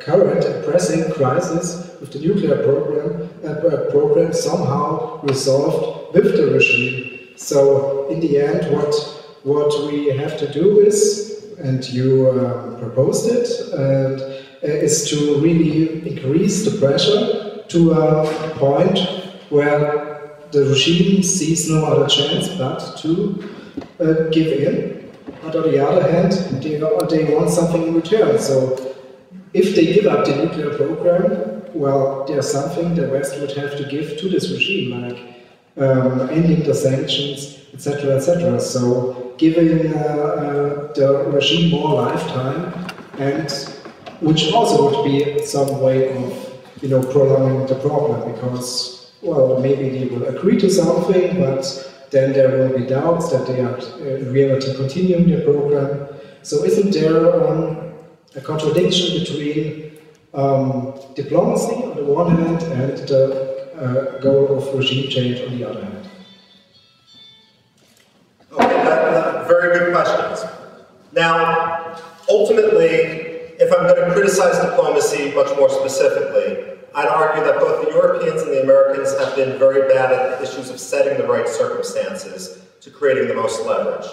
current and pressing crisis with the nuclear program somehow resolved with the regime? So in the end, what we have to do is and you proposed it, and is to really increase the pressure to a point where the regime sees no other chance but to give in. But on the other hand, they want something in return. So if they give up the nuclear program, well, there's something the West would have to give to this regime, like ending the sanctions, etc., etc. So giving the regime more lifetime, and which also would be some way of, you know, prolonging the problem, because, well, maybe they will agree to something, but then there will be doubts that they are in reality continuing the program. So isn't there a contradiction between diplomacy on the one hand and the goal of regime change on the other hand? Okay, very good questions. Now, ultimately, if I'm going to criticize diplomacy much more specifically, I'd argue that both the Europeans and the Americans have been very bad at the issues of setting the right circumstances to creating the most leverage.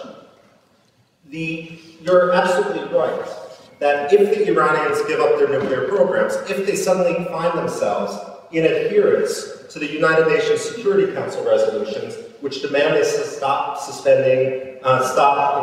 You're absolutely right that if the Iranians give up their nuclear programs, if they suddenly find themselves in adherence to the United Nations Security Council resolutions, which demand they stop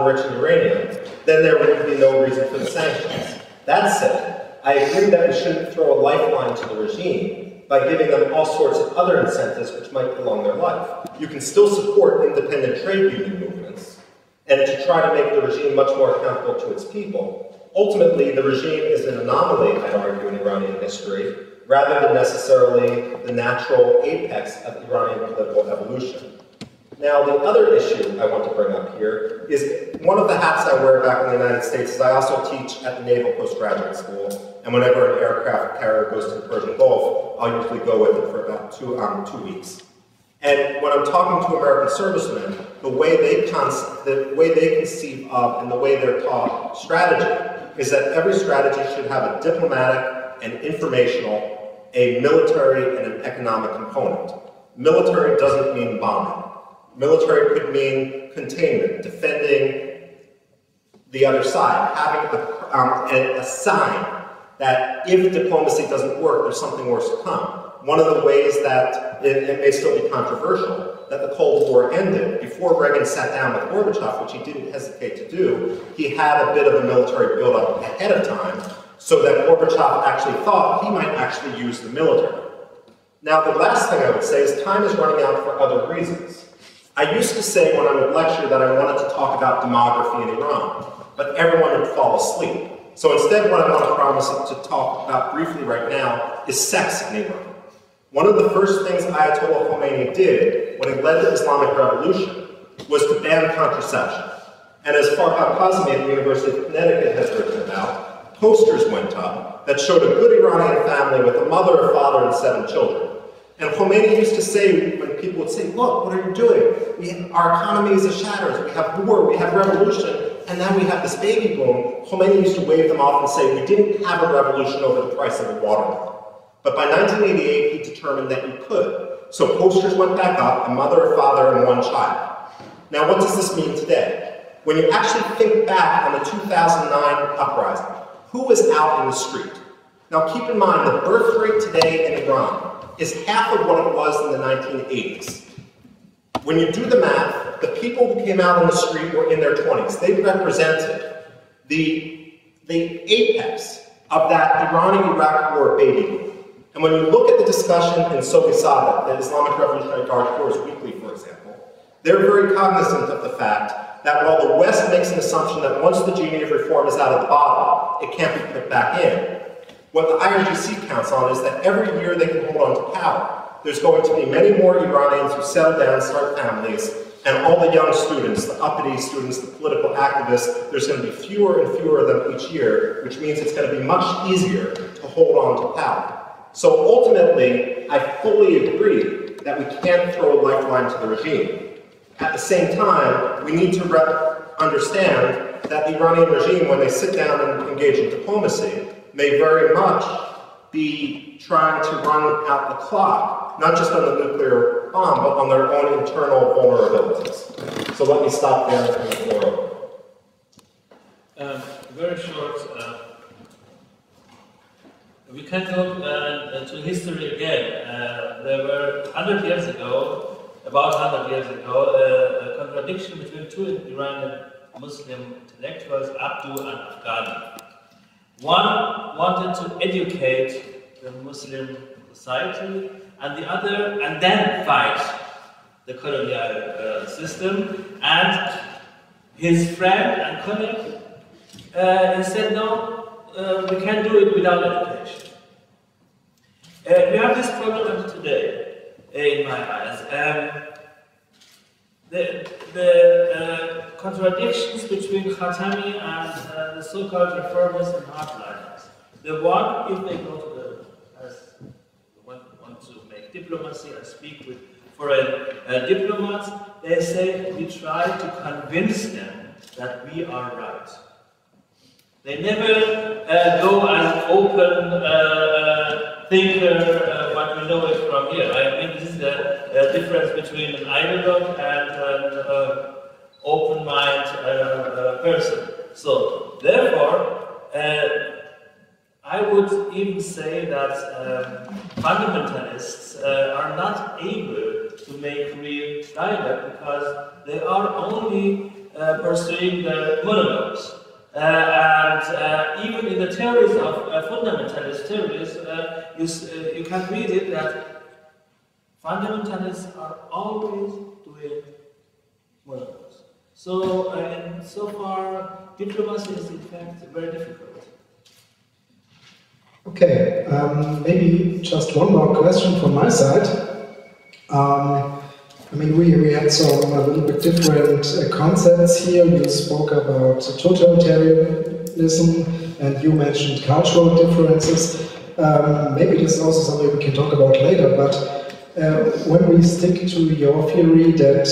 enriching uranium, then there would be no reason for the sanctions. That said, I agree that we shouldn't throw a lifeline to the regime by giving them all sorts of other incentives which might prolong their life. You can still support independent trade union movements and to try to make the regime much more accountable to its people. Ultimately, the regime is an anomaly, I'd argue, in Iranian history, rather than necessarily the natural apex of Iranian political evolution. Now, the other issue I want to bring up here is one of the hats I wear back in the United States is I also teach at the Naval Postgraduate School, and whenever an aircraft carrier goes to the Persian Gulf, I'll usually go with it for about 2 weeks. And when I'm talking to American servicemen, the way they conceive of and the way they're taught strategy is that every strategy should have a diplomatic and informational, a military and an economic component. Military doesn't mean bombing. Military could mean containment, defending the other side, having a sign that if diplomacy doesn't work, there's something worse to come. One of the ways that it may still be controversial that the Cold War ended, before Reagan sat down with Gorbachev, which he didn't hesitate to do, he had a bit of a military buildup ahead of time so that Gorbachev actually thought he might actually use the military. Now, the last thing I would say is time is running out for other reasons. I used to say when I would lecture that I wanted to talk about demography in Iran, but everyone would fall asleep. So instead, what I want to promise to talk about briefly right now is sex in Iran. One of the first things Ayatollah Khomeini did when he led the Islamic Revolution was to ban contraception. And as Farhad Kazmi at the University of Connecticut has written about, posters went up that showed a good Iranian family with a mother, a father, and 7 children. And Khomeini used to say, when people would say, look, what are you doing? Our economy is a shatters, we have war, we have revolution, and now we have this baby boom. Khomeini used to wave them off and say, we didn't have a revolution over the price of a watermelon. But by 1988, he determined that you could. So posters went back up, a mother, a father, and 1 child. Now what does this mean today? When you actually think back on the 2009 uprising, who was out in the street? Now keep in mind, the birth rate today in Iran is half of what it was in the 1980s. When you do the math, the people who came out on the street were in their 20s. They represented the apex of that Iranian-Iraq war baby boom. And when you look at the discussion in Sobisada, the Islamic Revolutionary Guard Corps Weekly, for example, they're very cognizant of the fact that while the West makes an assumption that once the genie of reform is out of the bottle, it can't be put back in, what the IRGC counts on is that every year they can hold on to power. There's going to be many more Iranians who settle down, start families, and all the young students, the uppity students, the political activists, there's going to be fewer and fewer of them each year, which means it's going to be much easier to hold on to power. So ultimately, I fully agree that we can't throw a lifeline to the regime. At the same time, we need to understand that the Iranian regime, when they sit down and engage in diplomacy, may very much be trying to run out the clock, not just on the nuclear bomb, but on their own internal vulnerabilities. So let me stop there and turn the floor over. Very short. We can go to history again. There were 100 years ago, about 100 years ago, a contradiction between two Iranian Muslim intellectuals, Abdu and Afghani. One wanted to educate the Muslim society, and the other, and then fight the colonial system. And his friend and colleague said, no, we can't do it without education. We have this problem today, in my eyes. The contradictions between Khatami and the so-called reformers and hardliners. The one, if they go to the, as want to make diplomacy and speak with foreign diplomats, they say we try to convince them that we are right. They never go as open thinker, what we know it from here. I think this is the difference between an ideologue and an open mind person. So, therefore, I would even say that fundamentalists are not able to make real dialogue because they are only pursuing the monologues. And even in the theories of fundamentalist theories, you can read it that fundamentalists are always doing monologues. So, and so far, diplomacy is in fact very difficult. Okay, maybe just one more question from my side. I mean, we had some a little bit different concepts here. You spoke about totalitarianism and you mentioned cultural differences. Maybe this is also something we can talk about later, but when we stick to your theory that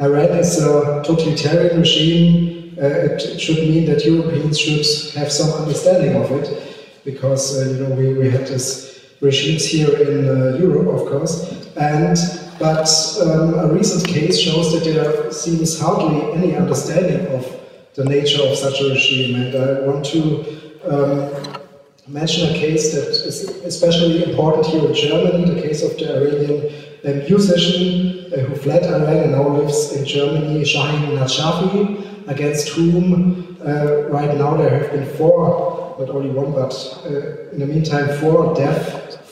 Iran is a totalitarian regime, it should mean that Europeans should have some understanding of it. Because you know we had these regimes here in Europe, of course, but a recent case shows that there seems hardly any understanding of the nature of such a regime. And I want to mention a case that is especially important here in Germany, the case of the Iranian musician who fled Iran and now lives in Germany, Shahin Najafi, against whom right now there have been four death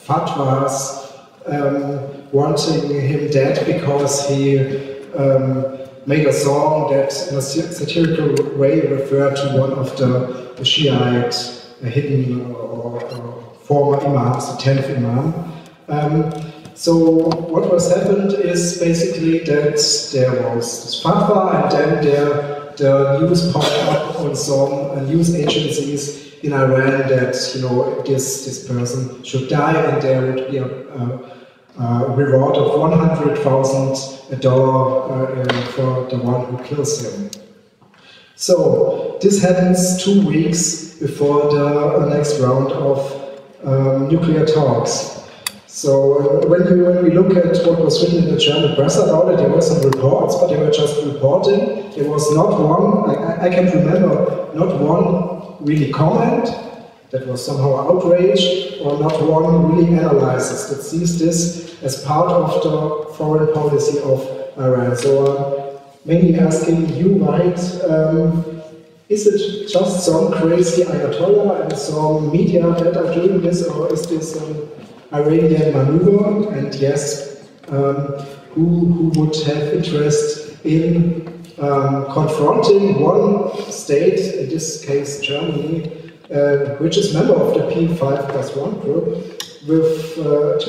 fatwas wanting him dead because he made a song that in a satirical way referred to one of the Shiite hidden or former imams, the 10th imam. So what was happened is basically that there was this fatwa and then the news popped up on some news agencies in Iran that you know this person should die, and there would be a reward of $100,000 for the one who kills him. So this happens 2 weeks before the next round of nuclear talks. So when we look at what was written in the German press about it, there were some reports, but they were just reporting. There was not one, I can remember, not one really comment that was somehow outraged, or not one really analyzes that sees this as part of the foreign policy of Iran. So I'm mainly asking you, right, is it just some crazy Ayatollah and some media that are doing this, or is this an Iranian maneuver? And yes, who would have interest in confronting one state, in this case Germany, which is member of the P5+1 group, with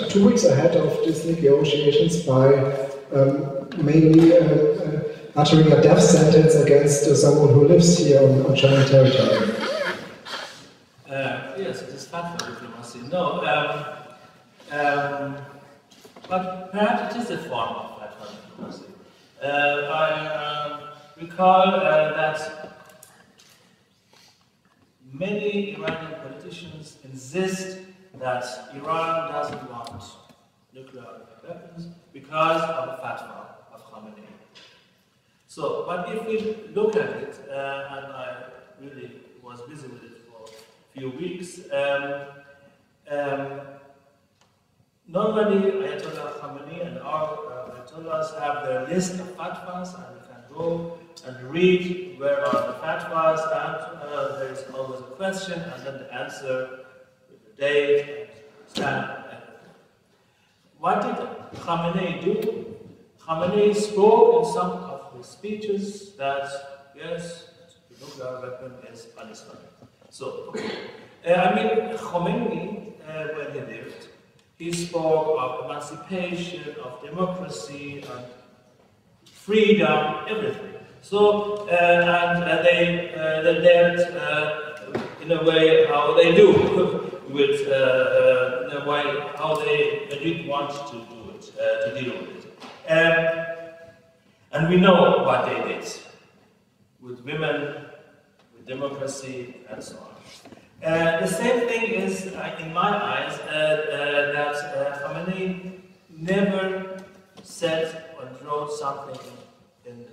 2 weeks ahead of these negotiations by mainly uttering a death sentence against someone who lives here on German territory? Yes, it is fun for diplomacy. No, but perhaps it is a form of fun for diplomacy. I recall that many Iranian politicians insist that Iran doesn't want nuclear weapons because of the fatwa of Khomeini. So, but if we look at it, and I really was busy with it for a few weeks. Normally, Ayatollah Khamenei and our Ayatollahs have their list of fatwas, and you can go and read where are the fatwas, and there is always a question, and then the answer with the date, and what did Khamenei do? Khamenei spoke in some of his speeches that, yes, the nuclear weapon is un-Islamic. So, Khomeini, when he lived, he spoke of emancipation, of democracy, and freedom, everything. So, they learned, in a way, how they do with, in a way, how they did want to do it, to deal with it. And we know what they did with women, with democracy, and so on. The same thing is, in my eyes, that Khamenei never said or wrote something in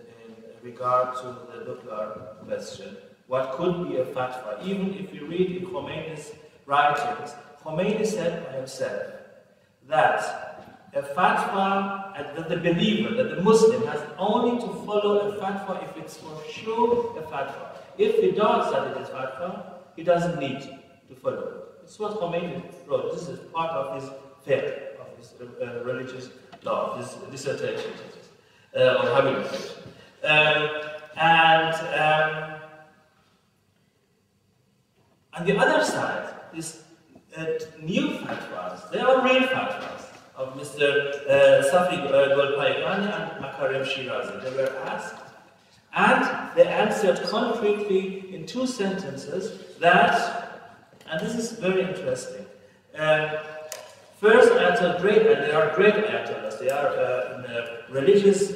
regard to the nuclear question, what could be a fatwa. Even if you read in Khomeini's writings, Khomeini said by himself that a fatwa, that the believer, that the Muslim has only to follow a fatwa if it's for sure a fatwa. If he doubts that it is fatwa, he doesn't need to follow it. It's what Khomeini wrote. This is part of his faith, of his religious law, his dissertation, or habilitation. On the other side, these new fatwas, they are real fatwas of Mr. Safi Golpaygani and Makarem Shirazi. They were asked, and they answered concretely in two sentences that, and this is very interesting. First, Ayatollah, and they are great Ayatollahs, they are in a religious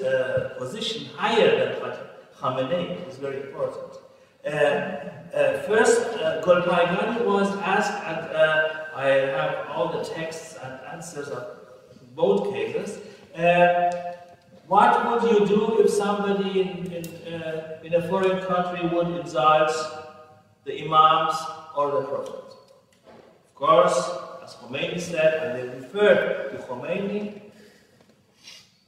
position higher than Khamenei, is very important. First, Golpaygani was asked, and I have all the texts and answers of both cases. What would you do if somebody in a foreign country would insult the imams or the prophet? Of course, as Khomeini said, and they referred to Khomeini,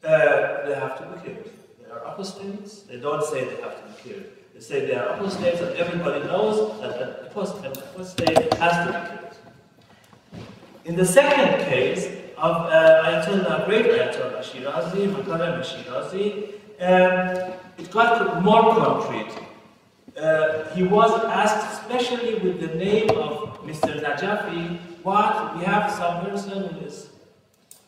they have to be killed. They are apostates. They don't say they have to be killed. They say they are apostates, and everybody knows that an apostate has to be killed. In the second case, of Ayatollah, great Ayatollah Shirazi, Makarem Shirazi, it got more concrete. He was asked, especially with the name of Mr. Najafi, what we have some person who is,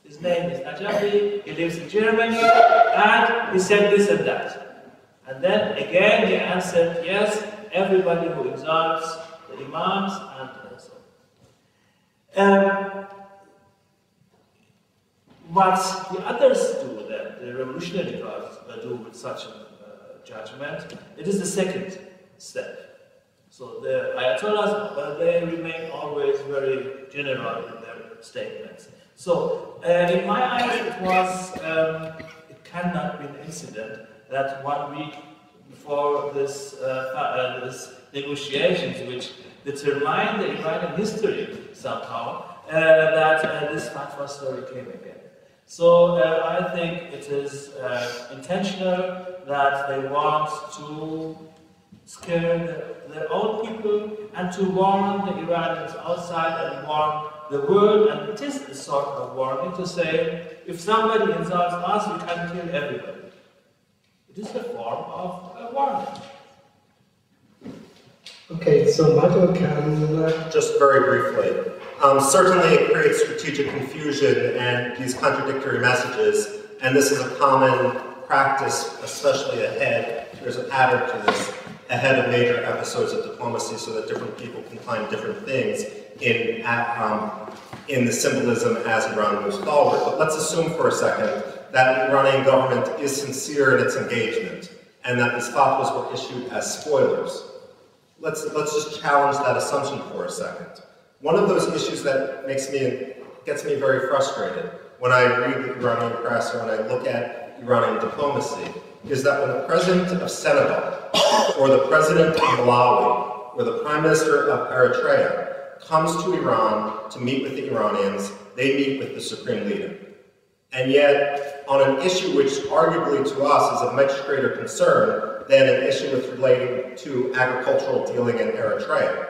his name is Najafi, he lives in Germany, and he said this and that. And then again he answered, yes, everybody who exalts the imams and so on. What the others do then, the revolutionary guards do with such a judgment, it is the second step. So the Ayatollahs, they remain always very general in their statements. So in my eyes, it was, it cannot be an incident that 1 week before this, this negotiations, which determine the Iranian history somehow, that this fatwa story came again. So I think it is intentional that they want to scare their own people and to warn the Iranians outside and warn the world, and it is a sort of warning to say, if somebody insults us, we can kill everybody. It is a form of a warning. Okay, so Michael, can... Just very briefly. Certainly it creates strategic confusion and these contradictory messages, and this is a common practice, especially ahead, there's an pattern to this, ahead of major episodes of diplomacy so that different people can find different things in the symbolism as Iran moves forward. But let's assume for a second that the Iranian government is sincere in its engagement and that these fatwas were issued as spoilers. Let's just challenge that assumption for a second. One of those issues that gets me very frustrated when I read the Iranian press or when I look at Iranian diplomacy is that when the president of Senegal, or the president of Malawi, or the prime minister of Eritrea comes to Iran to meet with the Iranians, they meet with the supreme leader. And yet, on an issue which arguably to us is of much greater concern than an issue that's relating to agricultural dealing in Eritrea,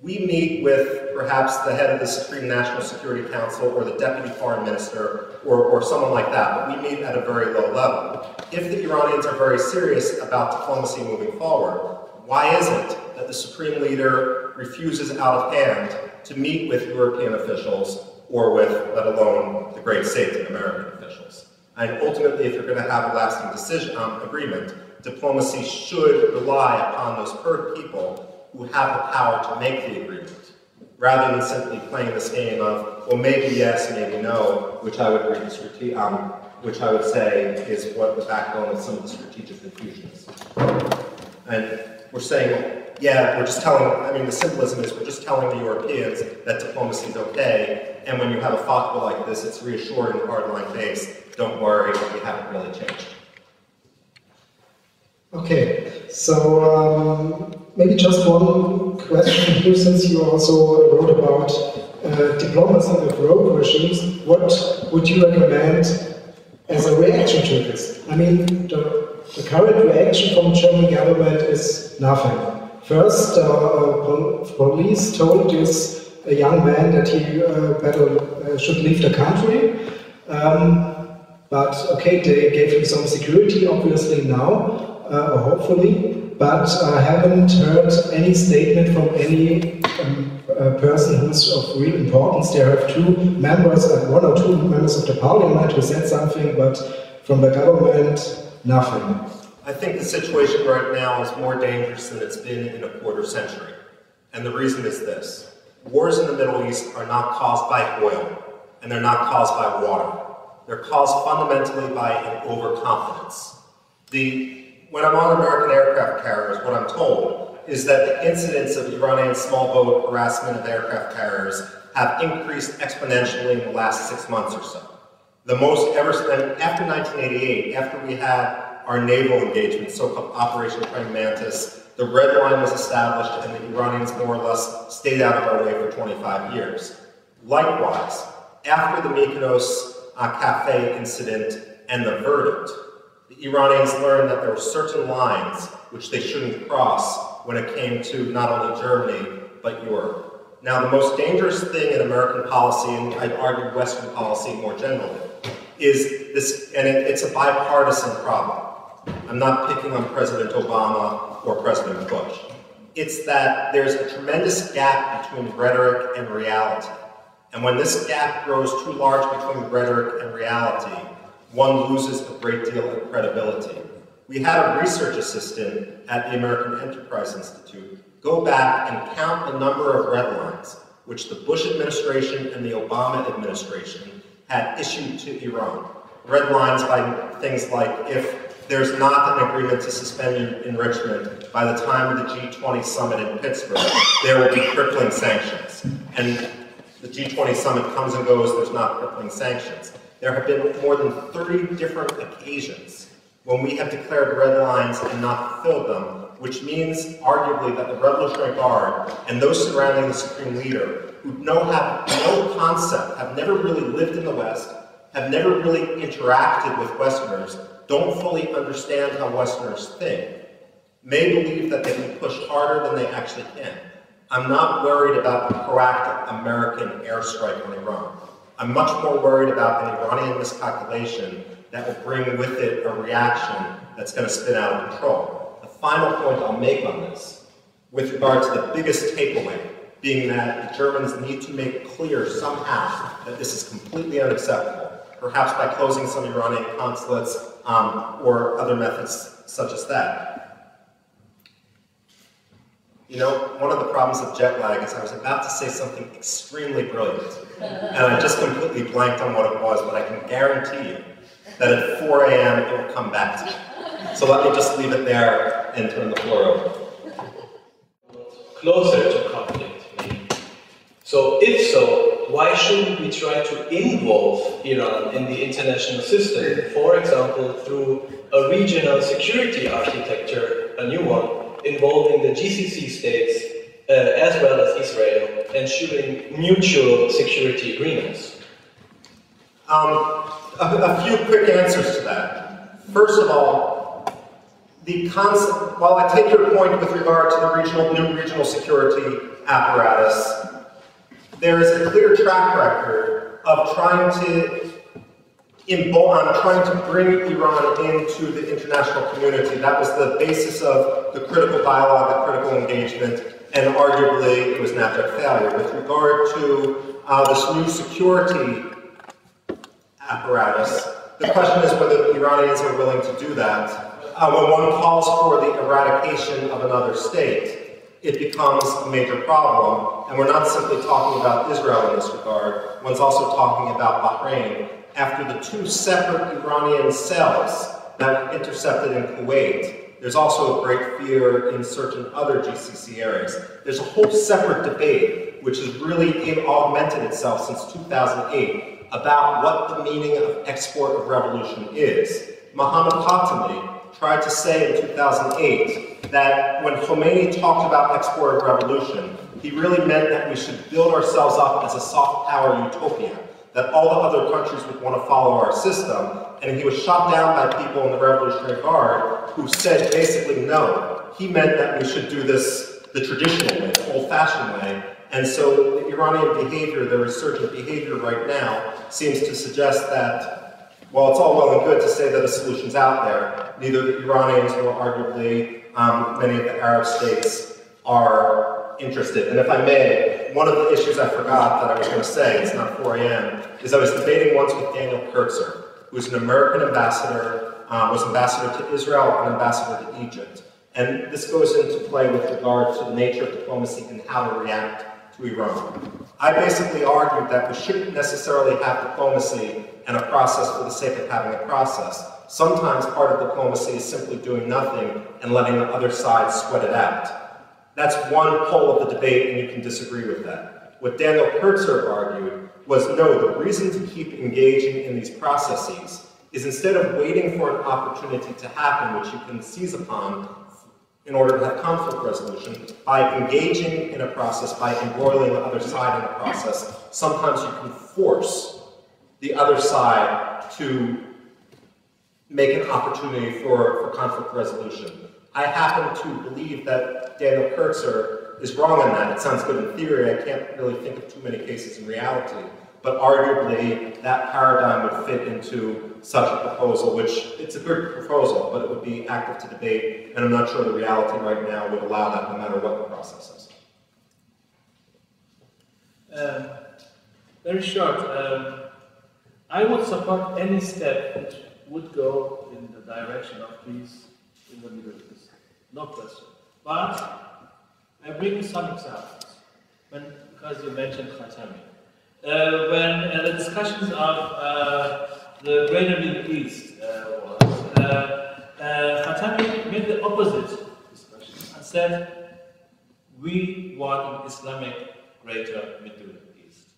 we meet with perhaps the head of the Supreme National Security Council or the Deputy Foreign Minister or someone like that, but we meet at a very low level. If the Iranians are very serious about diplomacy moving forward, why is it that the Supreme Leader refuses out of hand to meet with European officials or with, let alone, the great state and American officials? And ultimately, if you're going to have a lasting decision agreement, diplomacy should rely upon those people who have the power to make the agreement, rather than simply playing this game of, well, maybe yes, maybe no, which I would read which I would say is what the backbone of some of the strategic confusion is. And we're saying, yeah, we're just telling, I mean, the symbolism is we're just telling the Europeans that diplomacy is okay, and when you have a fatwa like this, it's reassuring the hardline base, don't worry, we haven't really changed. Okay, so maybe just one question here, since you also wrote about diplomacy with rogue regimes. What would you recommend as a reaction to this? I mean, the current reaction from the German government is nothing. First, police told this young man that he should leave the country. But okay, they gave him some security, obviously now. Hopefully, but I haven't heard any statement from any person who's of real importance. There have one or two members of the parliament who said something, but from the government, nothing. I think the situation right now is more dangerous than it's been in a quarter century. And the reason is this. Wars in the Middle East are not caused by oil, and they're not caused by water. They're caused fundamentally by an overconfidence. When I'm on American aircraft carriers, what I'm told is that the incidents of Iranian small boat harassment of aircraft carriers have increased exponentially in the last 6 months or so. The most ever spent after 1988, after we had our naval engagement, so-called Operation Praying Mantis, the red line was established and the Iranians more or less stayed out of our way for 25 years. Likewise, after the Mykonos cafe incident and the verdict, the Iranians learned that there were certain lines which they shouldn't cross when it came to not only Germany, but Europe. Now, the most dangerous thing in American policy, and I'd argue Western policy more generally, is this, and it's a bipartisan problem. I'm not picking on President Obama or President Bush. It's that there's a tremendous gap between rhetoric and reality. And when this gap grows too large between rhetoric and reality, one loses a great deal of credibility. We had a research assistant at the American Enterprise Institute go back and count the number of red lines which the Bush administration and the Obama administration had issued to Iran. Red lines by things like, if there's not an agreement to suspend enrichment by the time of the G20 summit in Pittsburgh, there will be crippling sanctions. And the G20 summit comes and goes, there's not crippling sanctions. There have been more than 30 different occasions when we have declared red lines and not fulfilled them, which means, arguably, that the Revolutionary Guard and those surrounding the Supreme Leader, who have no concept, have never really lived in the West, have never really interacted with Westerners, don't fully understand how Westerners think, may believe that they can push harder than they actually can. I'm not worried about the proactive American airstrike on Iran. I'm much more worried about an Iranian miscalculation that will bring with it a reaction that's going to spin out of control. The final point I'll make on this, with regard to the biggest takeaway, being that the Germans need to make clear somehow that this is completely unacceptable, perhaps by closing some Iranian consulates or other methods such as that. You know, one of the problems of jet lag is I was about to say something extremely brilliant, and I just completely blanked on what it was, but I can guarantee you that at 4 a.m. it will come back to you. So let me just leave it there and turn the floor over. Closer to conflict, maybe. So if so, why shouldn't we try to involve Iran in the international system, for example, through a regional security architecture, a new one, involving the GCC states as well as Israel, ensuring mutual security agreements? A few quick answers to that. First of all, the concept, while I take your point with regard to the new regional security apparatus, there is a clear track record of trying to bring Iran into the international community. That was the basis of the critical dialogue, the critical engagement, and arguably it was an abject failure. With regard to this new security apparatus, the question is whether the Iranians are willing to do that. When one calls for the eradication of another state, it becomes a major problem, and we're not simply talking about Israel in this regard, one's also talking about Bahrain. After the two separate Iranian cells that were intercepted in Kuwait, there's also a great fear in certain other GCC areas. There's a whole separate debate, which has really augmented itself since 2008, about what the meaning of export of revolution is. Mohammad Khatami tried to say in 2008 that when Khomeini talked about export of revolution, he really meant that we should build ourselves up as a soft power utopia, that all the other countries would want to follow our system, and he was shot down by people in the Revolutionary Guard who said basically no, he meant that we should do this the traditional way, the old-fashioned way. And so the Iranian behavior, the resurgent behavior right now, seems to suggest that, while it's all well and good to say that a solution's out there, neither the Iranians nor arguably many of the Arab states are interested. And if I may, one of the issues I forgot that I was going to say, it's not 4 a.m., is I was debating once with Daniel Kurtzer, who's an American ambassador, was ambassador to Israel and ambassador to Egypt. And this goes into play with regard to the nature of diplomacy and how to react to Iran. I basically argued that we shouldn't necessarily have diplomacy and a process for the sake of having a process. Sometimes part of diplomacy is simply doing nothing and letting the other side sweat it out. That's one pole of the debate, and you can disagree with that. What Daniel Kurtzer argued was, no, the reason to keep engaging in these processes is instead of waiting for an opportunity to happen, which you can seize upon, in order to have conflict resolution, by engaging in a process, by embroiling the other side in a process, sometimes you can force the other side to make an opportunity for conflict resolution. I happen to believe that Daniel Kurtzer is wrong on that. It sounds good in theory, I can't really think of too many cases in reality, but arguably that paradigm would fit into such a proposal, which it's a good proposal, but it would be active to debate, and I'm not sure the reality right now would allow that no matter what the process is. Very short. I would support any step which would go in the direction of peace in the Middle East, no question. But I bring you some examples, because you mentioned Khatami. When the discussions of the Greater Middle East Khatami made the opposite discussion and said, we want an Islamic Greater Middle East.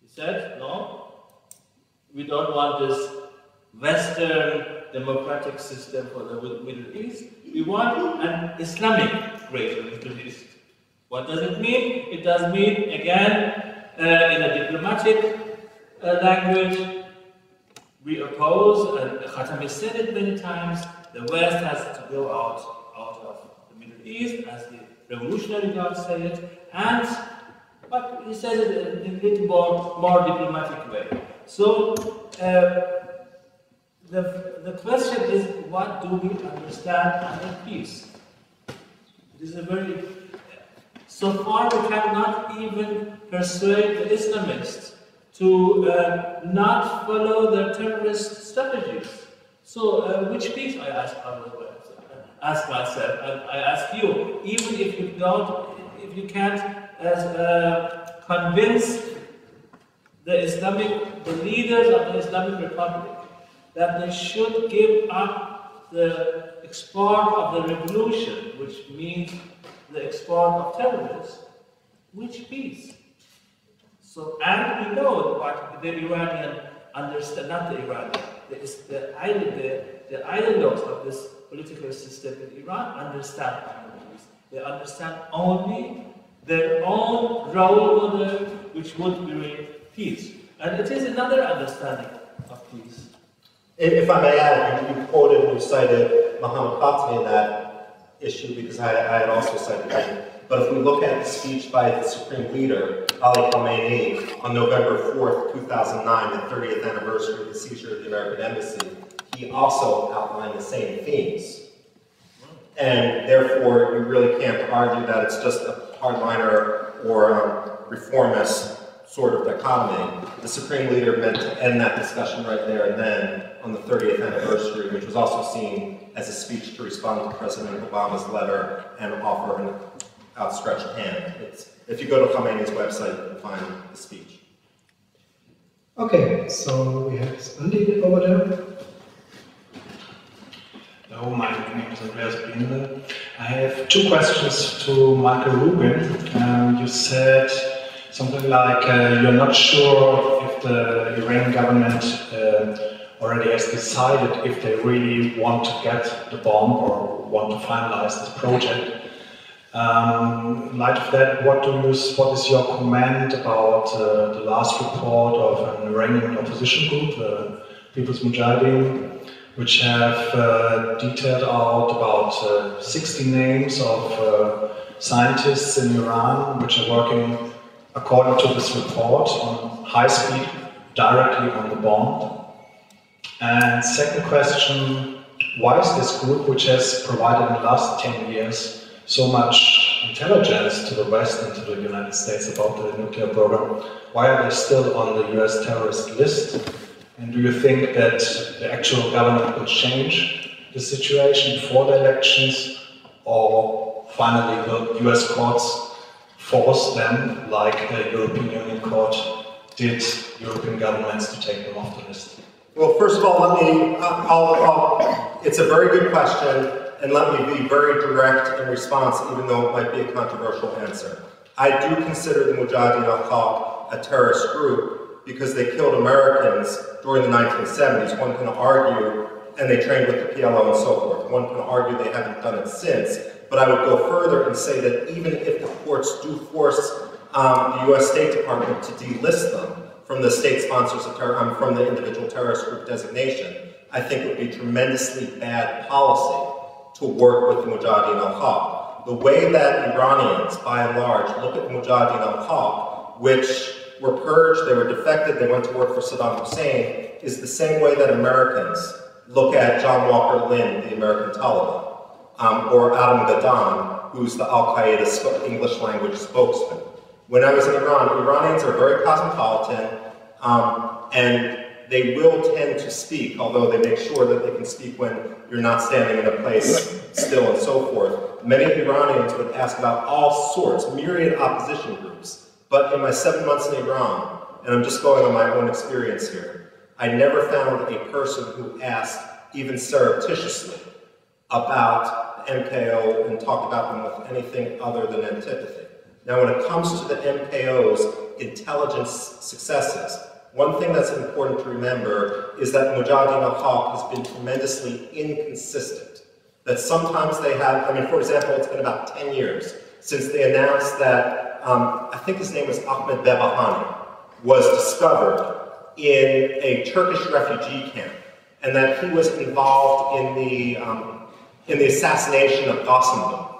He said, no, we don't want this Western democratic system for the Middle East, we want an Islamic Greater Middle East. What does it mean? It does mean, again, in a diplomatic language, we oppose, and Khatami said it many times, the West has to go out of the Middle East, as the Revolutionary Guard said it, but he says it in a little more diplomatic way. So, the question is, what do we understand under peace? It is a very... So far, we cannot even persuade the Islamists to not follow their terrorist strategies. So, which peace, I ask myself, and I ask you, even if you don't, if you can't convince the leaders of the Islamic Republic that they should give up the export of the revolution, which means the export of terrorists, which peace? So, and we know what the Iranian understand, not the Iranian, the ideologues of this political system in Iran understand minorities. They understand only their own role model, which would bring peace. And it is another understanding of peace. If I may add, you quoted and you cited Mohammad Khatami in that issue, because I had also cited him. But if we look at the speech by the Supreme Leader, Ali Khamenei, on November 4th, 2009, the 30th anniversary of the seizure of the American Embassy, he also outlined the same themes. And therefore, you really can't argue that it's just a hardliner or reformist sort of dichotomy. The Supreme Leader meant to end that discussion right there and then on the 30th anniversary, which was also seen as a speech to respond to President Obama's letter and offer an outstretched hand. If you go to Khamenei's website, you can find the speech. Okay, so we have Andy over there. Hello, my name is Andreas Binder. I have two questions to Michael Rubin. You said something like you're not sure if the Iranian government already has decided if they really want to get the bomb or want to finalize this project. In light of that, what is your comment about the last report of an Iranian opposition group, the People's Mujahideen, which have detailed out about 60 names of scientists in Iran, which are working, according to this report, on high speed directly on the bomb? And second question, why is this group, which has provided in the last 10 years so much intelligence to the West and to the United States about the nuclear program, why are they still on the US terrorist list? And do you think that the actual government will change the situation before the elections, or finally will US courts force them, like the European Union court did European governments, to take them off the list? Well, first of all, let me, it's a very good question. And let me be very direct in response, even though it might be a controversial answer. I do consider the Mujahideen al-Haq a terrorist group because they killed Americans during the 1970s. One can argue, and they trained with the PLO and so forth. One can argue they haven't done it since. But I would go further and say that even if the courts do force the US State Department to delist them from the state sponsors of terror, from the individual terrorist group designation, I think it would be tremendously bad policy to work with the Mujahideen al-Haq. The way that Iranians, by and large, look at the Mujahideen al-Haq, which were purged, they were defected, they went to work for Saddam Hussein, is the same way that Americans look at John Walker Lynn, the American Taliban, or Adam Gadan, who's the al-Qaeda English language spokesman. When I was in Iran, Iranians are very cosmopolitan, and they will tend to speak, although they make sure that they can speak when you're not standing in a place still and so forth. Many Iranians would ask about all sorts, myriad opposition groups. But in my 7 months in Iran, and I'm just going on my own experience here, I never found a person who asked, even surreptitiously, about MKO and talked about them with anything other than antipathy. Now, when it comes to the MKO's intelligence successes, one thing that's important to remember is that Mujahideen al-Haq has been tremendously inconsistent. That sometimes they have, for example, it's been about 10 years since they announced that, I think his name was Ahmed Bebahani, was discovered in a Turkish refugee camp, and that he was involved in the assassination of Gossenbum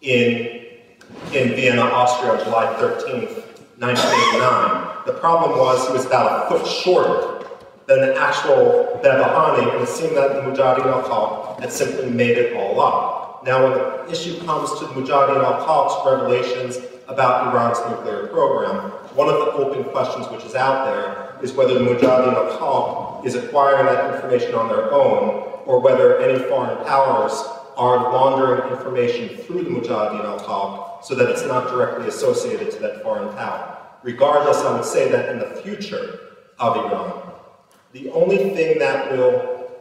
in Vienna, Austria, on July 13th, 1989. The problem was he was about a foot shorter than the actual Bebahani, and it seemed that the Mujahideen al-Haq had simply made it all up. Now, when the issue comes to the Mujahideen al-Haq's revelations about Iran's nuclear program, one of the open questions which is out there is whether the Mujahideen al-Haq is acquiring that information on their own, or whether any foreign powers are laundering information through the Mujahideen al-Haq so that it's not directly associated to that foreign power. Regardless, I would say that in the future of Iran, the only thing that will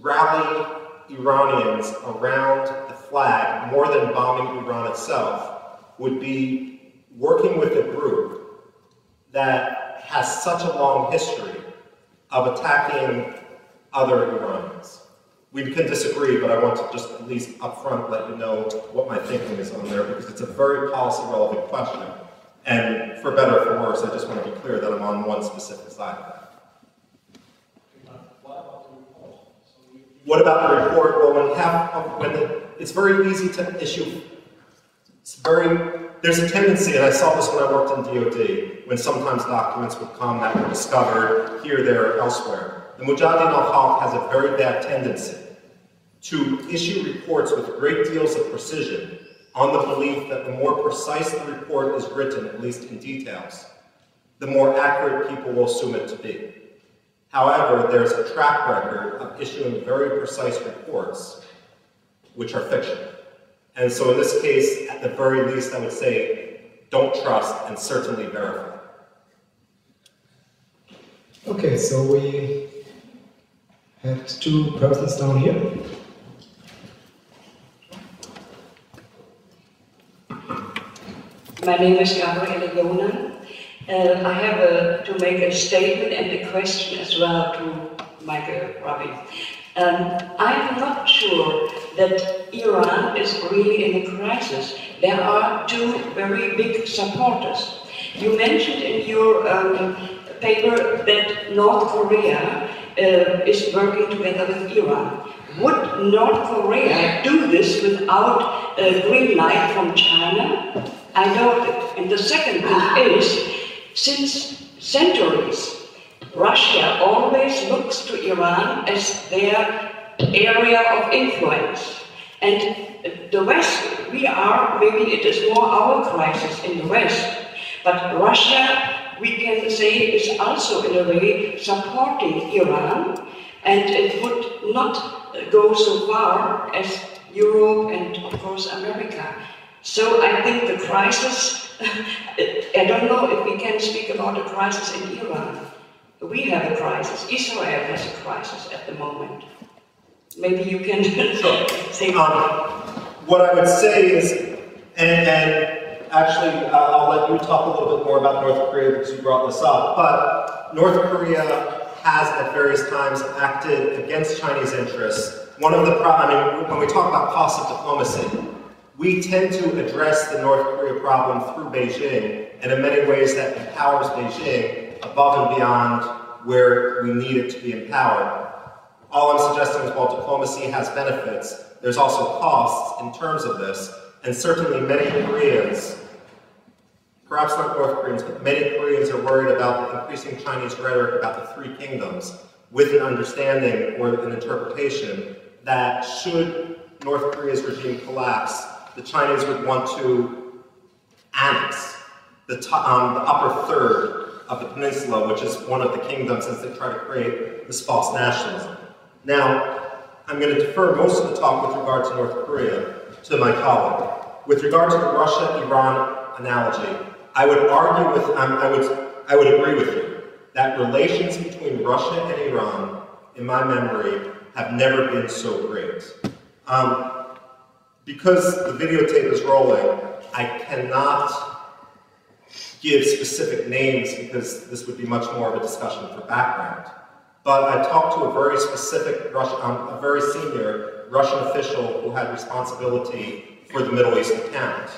rally Iranians around the flag more than bombing Iran itself would be working with a group that has such a long history of attacking other Iranians. We can disagree, but I want to just at least up front let you know what my thinking is on there, because it's a very policy-relevant question. And for better or for worse, I just want to be clear that I'm on one specific side of that. What about the report? Well, when half of, it's very easy to issue. There's a tendency, and I saw this when I worked in DOD, when sometimes documents would come that were discovered here, there, or elsewhere. The Mujahideen al-Haq has a very bad tendency to issue reports with great deals of precision on the belief that the more precise the report is written, at least in details, the more accurate people will assume it to be. However, there's a track record of issuing very precise reports, which are fictional. And so in this case, at the very least, I would say, don't trust and certainly verify. Okay, so we had two persons down here. My name is Gabriele Jonan. I have to make a statement and a question as well to Michael Rubin. I'm not sure that Iran is really in a crisis. There are two very big supporters. You mentioned in your paper that North Korea is working together with Iran. Would North Korea do this without a green light from China? I doubt it. And the second thing is, since centuries, Russia always looks to Iran as their area of influence. And the West, we are, maybe it is more our crisis in the West, but Russia, we can say, is also in a way supporting Iran, and it would not go so far as Europe and, of course, America. So I think the crisis, I don't know if we can speak about a crisis in Iran. We have a crisis. Israel has a crisis at the moment. Maybe you can say what I would say is, and actually I'll let you talk a little bit more about North Korea because you brought this up, but North Korea has at various times acted against Chinese interests. One of the problems, I mean, when we talk about cost of diplomacy, we tend to address the North Korea problem through Beijing, and in many ways that empowers Beijing above and beyond where we need it to be empowered. All I'm suggesting is while diplomacy has benefits, there's also costs in terms of this, and certainly many Koreans, perhaps not North Koreans, but many Koreans are worried about the increasing Chinese rhetoric about the Three Kingdoms with an understanding or an interpretation that should North Korea's regime collapse, the Chinese would want to annex the upper third of the peninsula, which is one of the kingdoms as they try to create this false nationalism. Now, I'm going to defer most of the talk with regard to North Korea to my colleague. With regard to the Russia-Iran analogy, I would argue with, I would agree with you that relations between Russia and Iran, in my memory, have never been so great. Because the videotape is rolling, I cannot give specific names because this would be much more of a discussion for background. But I talked to a very specific, a very senior Russian official who had responsibility for the Middle East account.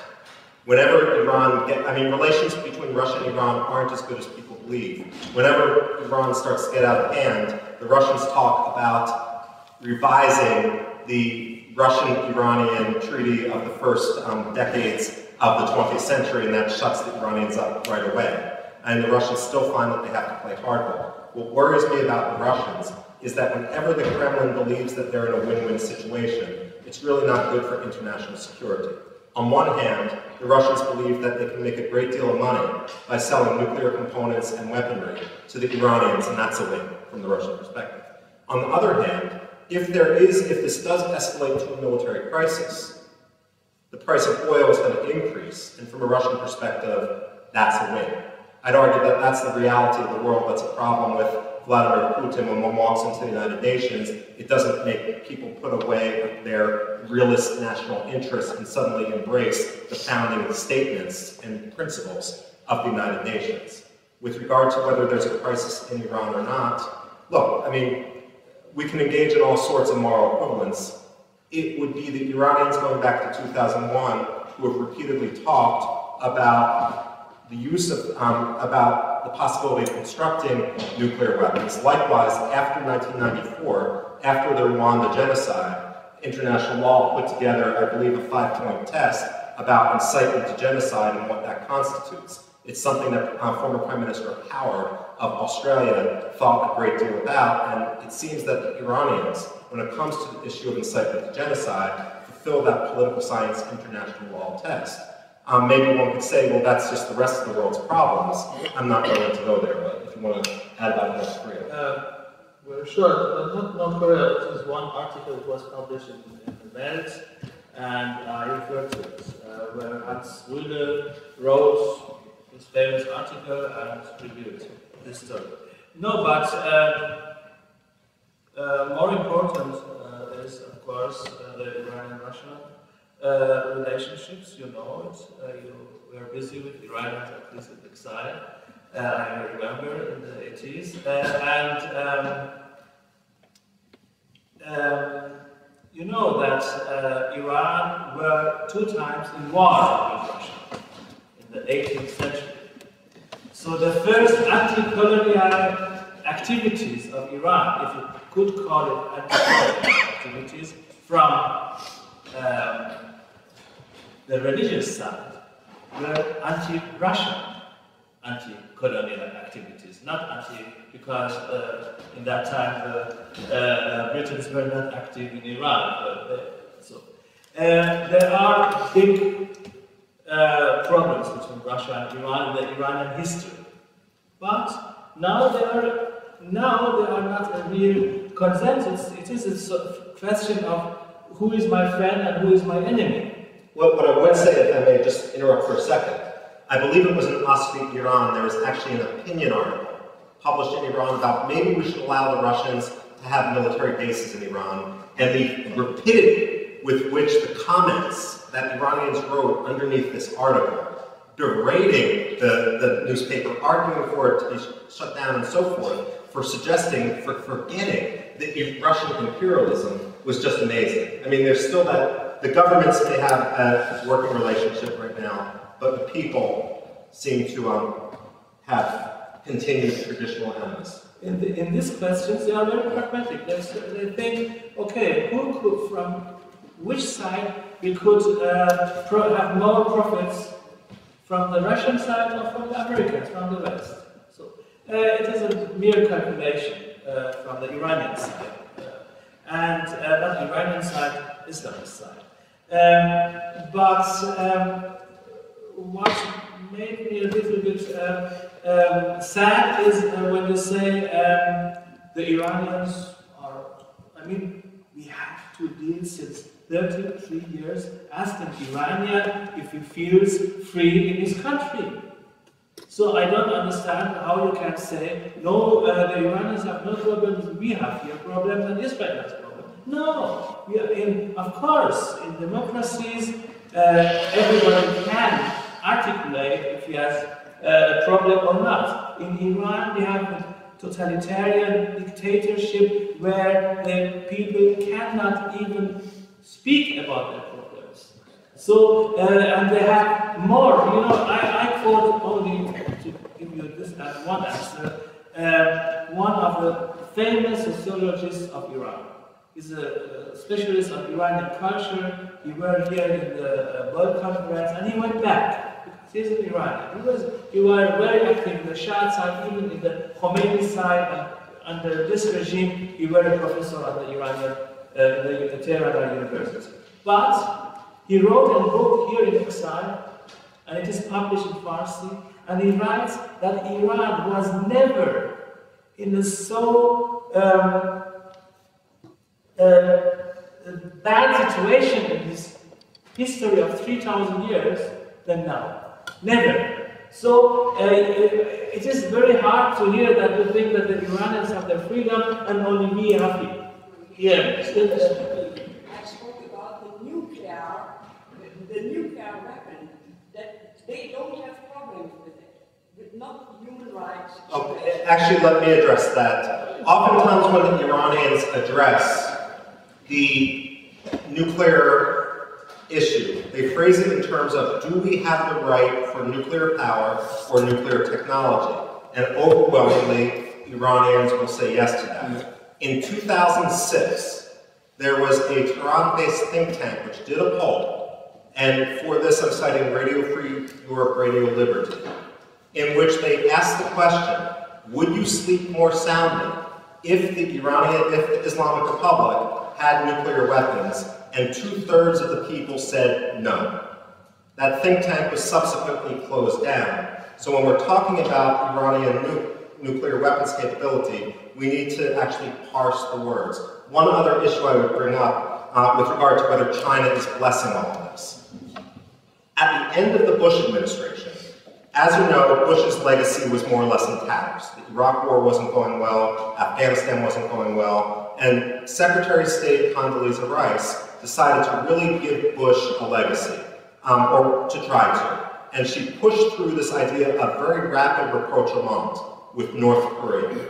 Whenever Iran, relations between Russia and Iran aren't as good as people believe. Whenever Iran starts to get out of hand, the Russians talk about revising the Russian-Iranian treaty of the first decades of the 20th century, and that shuts the Iranians up right away. And the Russians still find that they have to play hardball. What worries me about the Russians is that whenever the Kremlin believes that they're in a win-win situation, it's really not good for international security. On one hand, the Russians believe that they can make a great deal of money by selling nuclear components and weaponry to the Iranians, and that's a win from the Russian perspective. On the other hand, if this does escalate to a military crisis, the price of oil is going to increase, and from a Russian perspective, that's a win. I'd argue that that's the reality of the world. That's a problem with Vladimir Putin. When one walks into the United Nations, it doesn't make people put away their realist national interests and suddenly embrace the founding statements and principles of the United Nations. with regard to whether there's a crisis in Iran or not, look, I mean, we can engage in all sorts of moral equivalence. It would be the Iranians going back to 2001 who have repeatedly talked about the use of, about the possibility of constructing nuclear weapons. Likewise, after 1994, after the Rwanda genocide, international law put together, I believe, a 5-point test about incitement to genocide and what that constitutes. It's something that former Prime Minister Howard of Australia thought a great deal about, and it seems that the Iranians, when it comes to the issue of incitement to genocide, fulfill that political science international law test. Maybe one could say, well, that's just the rest of the world's problems. I'm not willing to go there, but if you want to add about North Korea. Well, sure, North Korea, this is one article that was published in the Welt, and I referred to it, where Hans Brüder wrote his famous article and reviewed this story. No, but more important is, of course, the Iranian-Russian relationships. You know it. You were busy with Iranians at least in exile. I remember in the 80s, and you know that Iran were 2 times in war with Russia in the 18th century. So the first anti-colonial activities of Iran, if you could call it anti-colonial activities, from the religious side, were anti-Russian anti-colonial activities, not anti, because in that time the Britons were not active in Iran. There are big problems between Russia and Iran in the Iranian history, but now they are not a real consensus. It is a question of who is my friend and who is my enemy. Well, what I would say, if I may just interrupt for a second. I believe it was in Asfiq, Iran, there was actually an opinion article published in Iran about maybe we should allow the Russians to have military bases in Iran, and the rapidity with which the comments that Iranians wrote underneath this article, berating the newspaper, arguing for it to be shut down and so forth, for suggesting, for forgetting that Russian imperialism was just amazing. I mean, there's still that, the governments may have a working relationship right now, but the people seem to have continued traditional elements. In these questions, they are very pragmatic. They think, okay, who could, from which side we could have more profits, from the Russian side or from the Americans, from the West. So it is a mere calculation from the Iranian side, and not Iranian side, Islamist side. What made me a little bit sad is when you say the Iranians are, I mean, we have to deal since 33 years as an Iranian if he feels free in his country. So I don't understand how you can say, no, the Iranians have no problems, we have here problems and Israel has problems. No, we are in, of course, in democracies, everyone can articulate if he has a problem or not. In Iran, we have a totalitarian dictatorship where the people cannot even speak about their problems. So, and they have more, you know, I quote only to give you this as one answer. One of the famous sociologists of Iran. He's a specialist of Iranian culture. He was here in the World Conference, and he went back because he's an Iranian. He was very active in the Shah side, even in the Khomeini side, and under this regime, he was a professor at the Iranian, the Tehran University. But he wrote a book here in exile, and it is published in Farsi, and he writes that Iran was never in a so a bad situation in this history of 3,000 years than now. Never. So it is very hard to hear that you think that the Iranians have their freedom and only we have it. Yeah. I spoke about the nuclear weapon, that they don't have problems with it, with not human rights. Actually, let me address that. Oftentimes when the Iranians address the nuclear issue, they phrase it in terms of, do we have the right for nuclear power or nuclear technology? And overwhelmingly, Iranians will say yes to that. In 2006, there was a Tehran-based think tank which did a poll, and for this I'm citing Radio Free Europe, Radio Liberty, in which they asked the question, would you sleep more soundly if the Islamic Republic had nuclear weapons? And 2/3 of the people said no. That think tank was subsequently closed down. So when we're talking about Iranian nuclear weapons capability, we need to actually parse the words. One other issue I would bring up with regard to whether China is blessing all of this. At the end of the Bush administration, as you know, Bush's legacy was more or less in tatters. The Iraq War wasn't going well, Afghanistan wasn't going well, and Secretary of State Condoleezza Rice decided to really give Bush a legacy, or to try to. And she pushed through this idea of very rapid rapprochement with North Korea.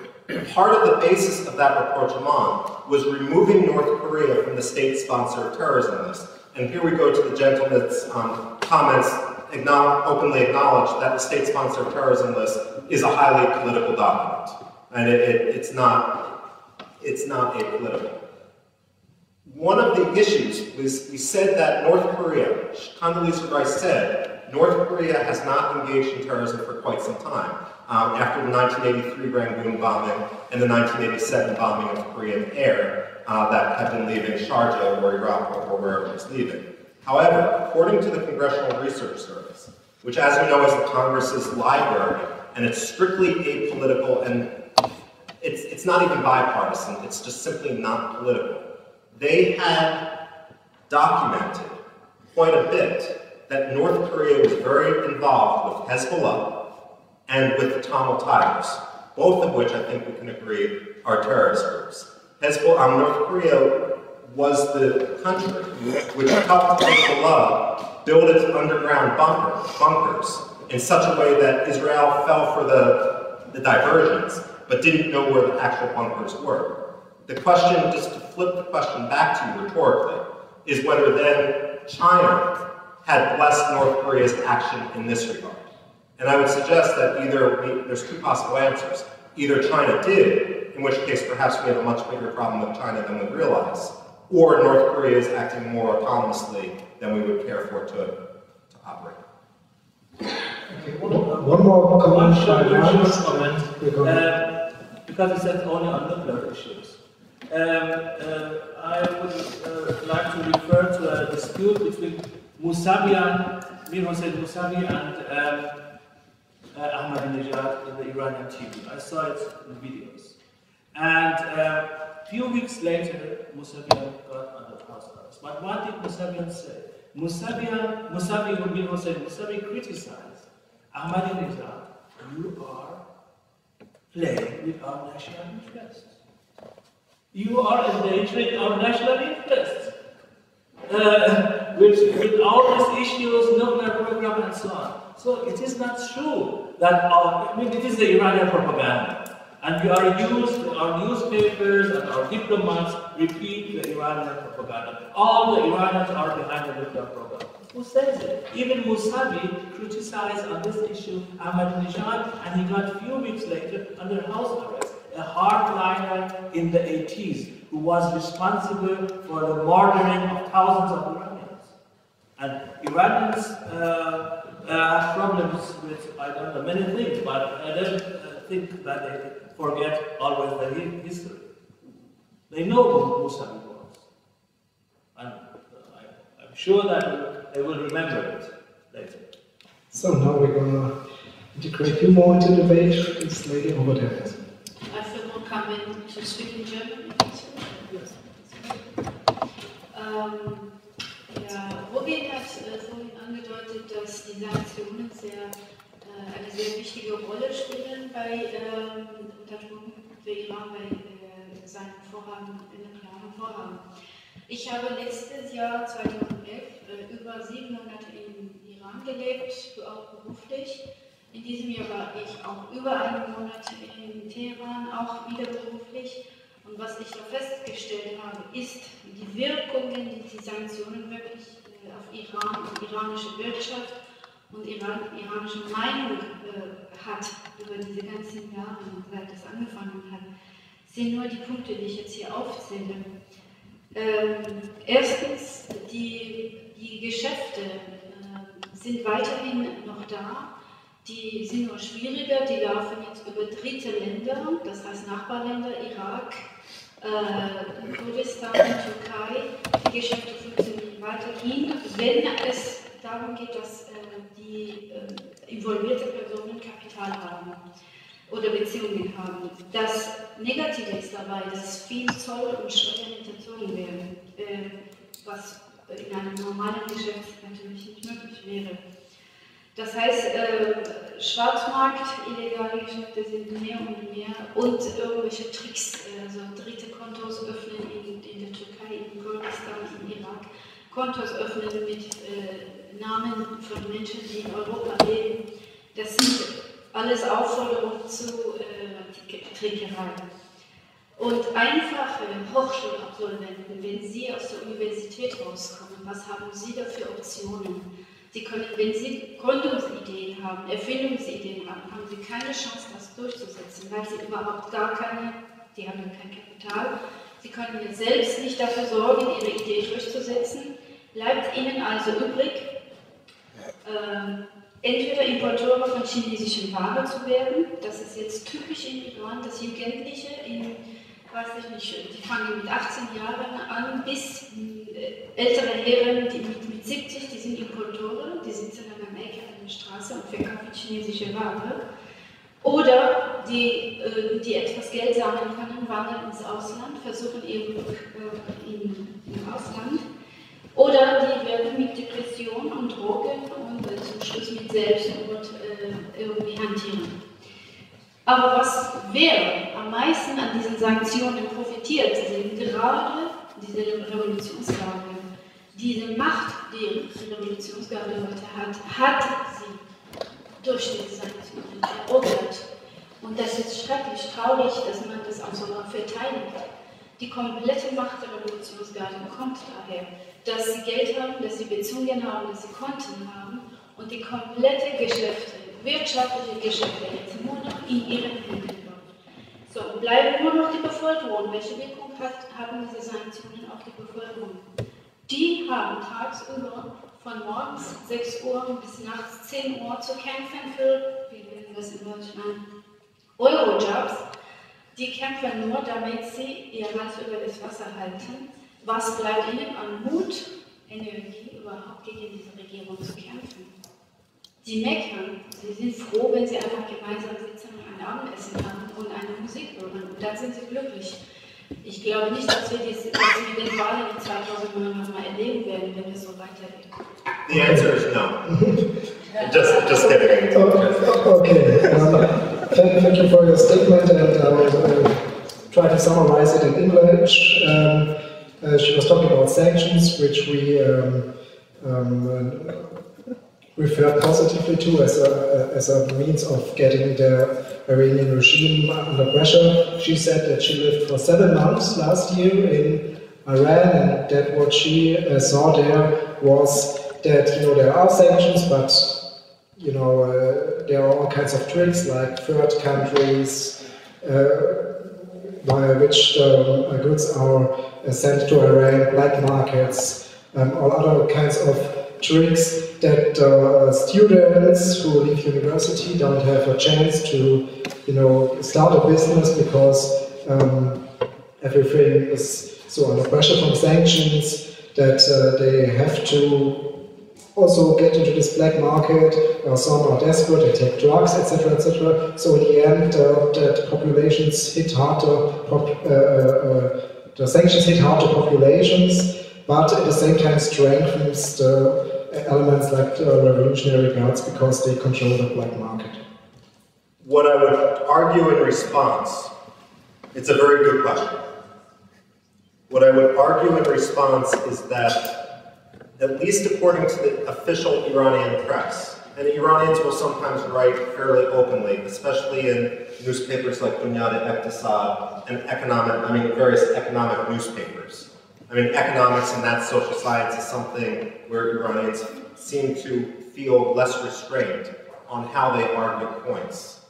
Part of the basis of that rapprochement was removing North Korea from the state-sponsored terrorism list. And here we go to the gentleman's comments. Openly acknowledge that the state-sponsored terrorism list is a highly political document, and it's not apolitical. One of the issues was we said that North Korea, Condoleezza Rice said, North Korea has not engaged in terrorism for quite some time, after the 1983 Rangoon bombing and the 1987 bombing of Korean Air that had been leaving Sharjah or Iraq or wherever it was leaving. However, according to the Congressional Research Service, which as you know is the Congress's library, and it's strictly apolitical and it's not even bipartisan, it's just simply not political. They had documented quite a bit that North Korea was very involved with Hezbollah and with the Tamil Tigers, both of which I think we can agree are terrorist groups. North Korea was the country which helped Hezbollah build its underground bunkers in such a way that Israel fell for the diversions, but didn't know where the actual bunkers were. The question, just to flip the question back to you rhetorically, is whether then China had blessed North Korea's action in this regard. And I would suggest that there's two possible answers. Either China did, in which case perhaps we have a much bigger problem with China than we realize, or North Korea is acting more autonomously than we would care for to operate. Okay, one more comment. Because it's said only on nuclear issues. I would like to refer to a dispute between Mousavian, Mir Hossein Mousavi, and Ahmadinejad in the Iranian TV. I saw it in videos. And a few weeks later, Mousavian got under house arrest. But what did Mousavian say? Mousavian criticized Ahmadinejad. You are playing with our national interests. You are endangering our national interests with all these issues, nuclear program, and so on. So it is not true that it is the Iranian propaganda. And we are used, our newspapers and our diplomats repeat the Iranian propaganda. All the Iranians are behind the nuclear program. Who says it? Even Mousavi criticized on this issue Ahmadinejad, and he got a few weeks later under house arrest. A hardliner in the 80s who was responsible for the murdering of thousands of Iranians. And Iranians have problems with, I don't know, many things, but I don't think that they forget always the history. They know who Mousavi was. And I'm sure that they will remember it later. So now we're going to integrate you more into the debate. This lady over there. I have one comment to speak in German. Yes. Rubin hat vorhin angedeutet, dass die Sanktionen eine sehr wichtige Rolle spielen bei der Iran bei seinem Vorhaben, nuklearen Vorhaben. Ich habe letztes Jahr 2011 über 7 Monate im Iran gelebt, auch beruflich. in diesem Jahr war ich auch über einen Monat in Teheran, auch wieder beruflich. Und was ich da festgestellt habe, ist die Wirkungen, die die Sanktionen wirklich auf Iran und iranische Wirtschaft und iranische Meinung hat über diese ganzen Jahre, seit es angefangen hat, sind nur die Punkte, die ich jetzt hier aufzähle. Erstens, die Geschäfte sind weiterhin noch da, die sind nur schwieriger, die laufen jetzt über dritte Länder, das heißt Nachbarländer, Irak, Kurdistan, Türkei. Die Geschäfte funktionieren weiterhin, wenn es darum geht, dass die involvierte Personen Kapital haben oder Beziehungen haben. Das Negative ist dabei, dass viel Zoll und Steuern hinterzogen werden, was in einem normalen Geschäft natürlich nicht möglich wäre. Das heißt, Schwarzmarkt, illegale Geschäfte sind mehr und mehr und irgendwelche Tricks, also dritte Kontos öffnen in der Türkei, in Kurdistan, in Irak, Kontos öffnen mit Namen von Menschen, die in Europa leben. Das sind alles Aufforderungen zu Trickerei. Und einfache Hochschulabsolventen, wenn sie aus der Universität rauskommen, was haben sie da für Optionen? Sie können, wenn sie Gründungsideen haben, Erfindungsideen haben, haben sie keine Chance, das durchzusetzen, weil sie überhaupt gar keine, die haben ja kein Kapital, sie können jetzt selbst nicht dafür sorgen, ihre Idee durchzusetzen. Bleibt ihnen also übrig, entweder Importeure von chinesischen Ware zu werden, das ist jetzt typisch in Iran, dass Jugendliche, weiß ich nicht, die fangen mit 18 Jahren an, bis ältere Herren, die mit 70, die sind Importeure, die sitzen an einer Ecke an der Straße und verkaufen chinesische Ware. Oder die etwas Geld sammeln können, wandern ins Ausland, versuchen ihr Glück im Ausland. Oder die werden mit Depressionen und Drogen und zum Schluss mit Selbstmord irgendwie hantieren. Aber was wäre am meisten an diesen Sanktionen profitiert, sind gerade diese Revolutionsgarde. Diese Macht, die die Revolutionsgarde heute hat, hat sie durch diese Sanktionen erobert. Und das ist schrecklich traurig, dass man das auch so verteidigt. Die komplette Macht der Revolutionsgarde kommt daher, dass sie Geld haben, dass sie Beziehungen haben, dass sie Konten haben und die komplette Geschäfte, wirtschaftliche Geschäfte jetzt nur noch in ihren Händen läuft. So, bleibt nur noch die Bevölkerung. Welche Wirkung haben diese Sanktionen auf die Bevölkerung? Die haben tagsüber von morgens 6 Uhr bis nachts 10 Uhr zu kämpfen für, wie nennen wir es in Deutschland, Eurojobs. Die kämpfen nur, damit sie ihr Hals über das Wasser halten. Was bleibt ihnen an Mut, Energie überhaupt gegen diese Regierung zu kämpfen? Sie meckern, sie sind froh, wenn sie einfach gemeinsam sitzen und ein Abendessen haben und eine Musik hören. Und dann sind sie glücklich. Ich glaube nicht, dass wir den Wahlen in 2009 nochmal erleben werden, wenn wir so weitergehen. The answer is no. just kidding. Okay. Thank you for your statement, and I will try to summarize it in English. She was talking about sanctions, which we referred positively to as a means of getting the Iranian regime under pressure. She said that she lived for 7 months last year in Iran, and that what she saw there was that, you know, there are sanctions, but, you know, there are all kinds of tricks, like third countries, via which goods are sent to Iran, black markets, all other kinds of tricks that students who leave university don't have a chance to, you know, start a business because everything is so under pressure from sanctions that they have to also get into this black market. Some are desperate, they take drugs, etc., etc. So in the end, that populations hit harder. The sanctions hit harder populations, but at the same time strengthens the elements like revolutionary guards because they control the black market. What I would argue in response, it's a very good question. What I would argue in response is that, at least according to the official Iranian press, and Iranians will sometimes write fairly openly, especially in newspapers like Bunyad al-Iqtisad and various economic newspapers. I mean, economics and that social science is something where Iranians seem to feel less restrained on how they argue points.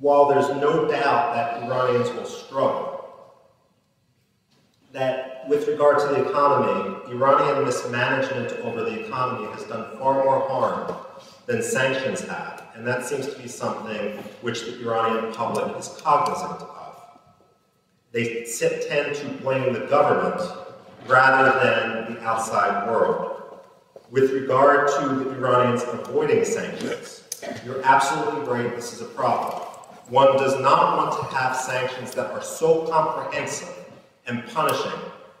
While there's no doubt that Iranians will struggle, that with regard to the economy, Iranian mismanagement over the economy has done far more harm than sanctions have, and that seems to be something which the Iranian public is cognizant of. They tend to blame the government rather than the outside world. With regard to the Iranians avoiding sanctions, you're absolutely right, this is a problem. One does not want to have sanctions that are so comprehensive and punishing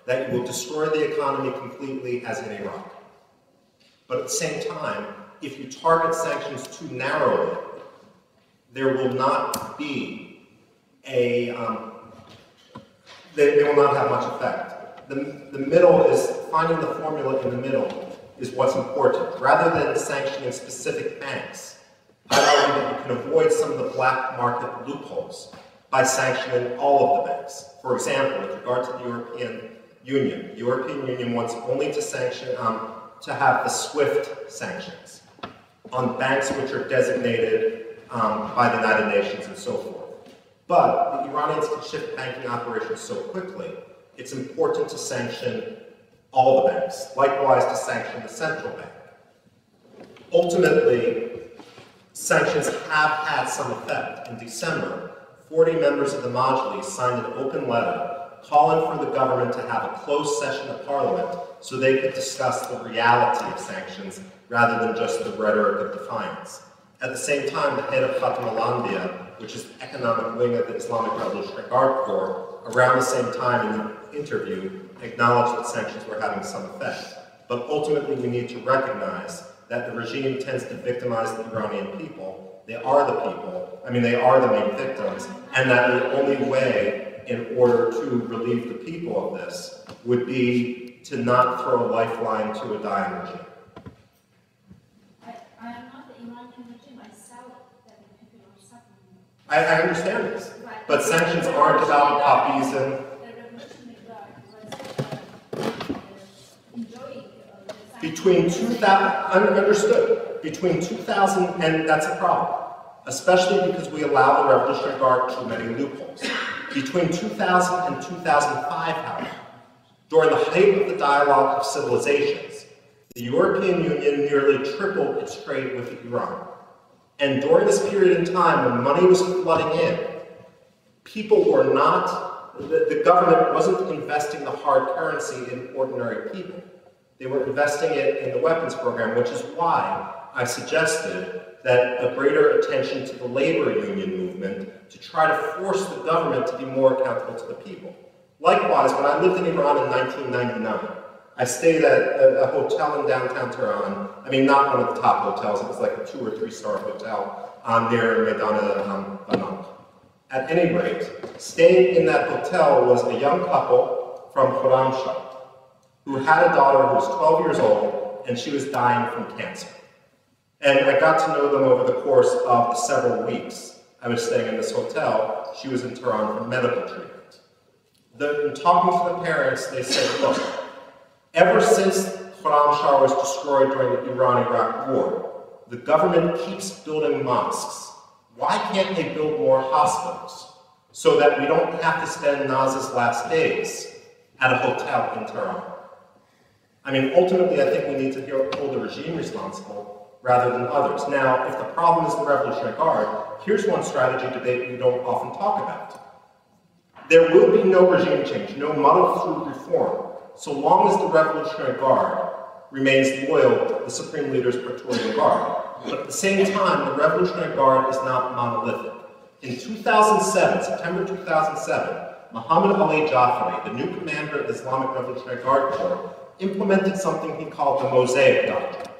that you will destroy the economy completely, as in Iraq. But at the same time, if you target sanctions too narrowly, there will not be a, they will not have much effect. The middle is, finding the formula in the middle is what's important. Rather than sanctioning specific banks, I argue that you can avoid some of the black market loopholes by sanctioning all of the banks. For example, with regard to the European Union, the European Union wants only to sanction, to have the SWIFT sanctions on banks which are designated by the United Nations and so forth. But the Iranians can shift banking operations so quickly, it's important to sanction all the banks, likewise to sanction the central bank. Ultimately, sanctions have had some effect. In December, 40 members of the Majlis signed an open letter calling for the government to have a closed session of parliament so they could discuss the reality of sanctions rather than just the rhetoric of defiance. At the same time, the head of Khatami, which is the economic wing of the Islamic Revolutionary Guard Corps, around the same time in an interview, acknowledged that sanctions were having some effect. But ultimately, we need to recognize that the regime tends to victimize the Iranian people. They are the people, I mean, they are the main victims, and that the only way in order to relieve the people of this would be to not throw a lifeline to a dying regime. I understand this, but sanctions aren't about poppies and... Between 2000, and that's a problem, especially because we allow the Revolutionary Guard too many loopholes. Between 2000 and 2005, however, during the height of the dialogue of civilizations, the European Union nearly tripled its trade with Iran. And during this period in time, when money was flooding in, people were not, the government wasn't investing the hard currency in ordinary people. They were investing it in the weapons program, which is why I suggested that a greater attention to the labor union movement to try to force the government to be more accountable to the people. Likewise, when I lived in Iran in 1999, I stayed at a hotel in downtown Tehran. I mean, not one of the top hotels. It was like a 2- or 3-star hotel near Maidana Banank. At any rate, staying in that hotel was a young couple from Khorramshahr who had a daughter who was 12 years old, and she was dying from cancer. And I got to know them over the course of the several weeks I was staying in this hotel. She was in Tehran for medical treatment. In talking to the parents, they said, look, ever since Khorramshahr was destroyed during the Iran-Iraq war, the government keeps building mosques. Why can't they build more hospitals so that we don't have to spend Naz's last days at a hotel in Tehran? I mean, ultimately, I think we need to hold the regime responsible rather than others. Now, if the problem is the Revolutionary Guard, here's one strategy debate we don't often talk about. There will be no regime change, no muddle-through reform, so long as the Revolutionary Guard remains loyal to the Supreme Leader's Praetorian Guard. But at the same time, the Revolutionary Guard is not monolithic. In September 2007, Muhammad Ali Jafari, the new commander of the Islamic Revolutionary Guard Corps, implemented something he called the Mosaic Doctrine,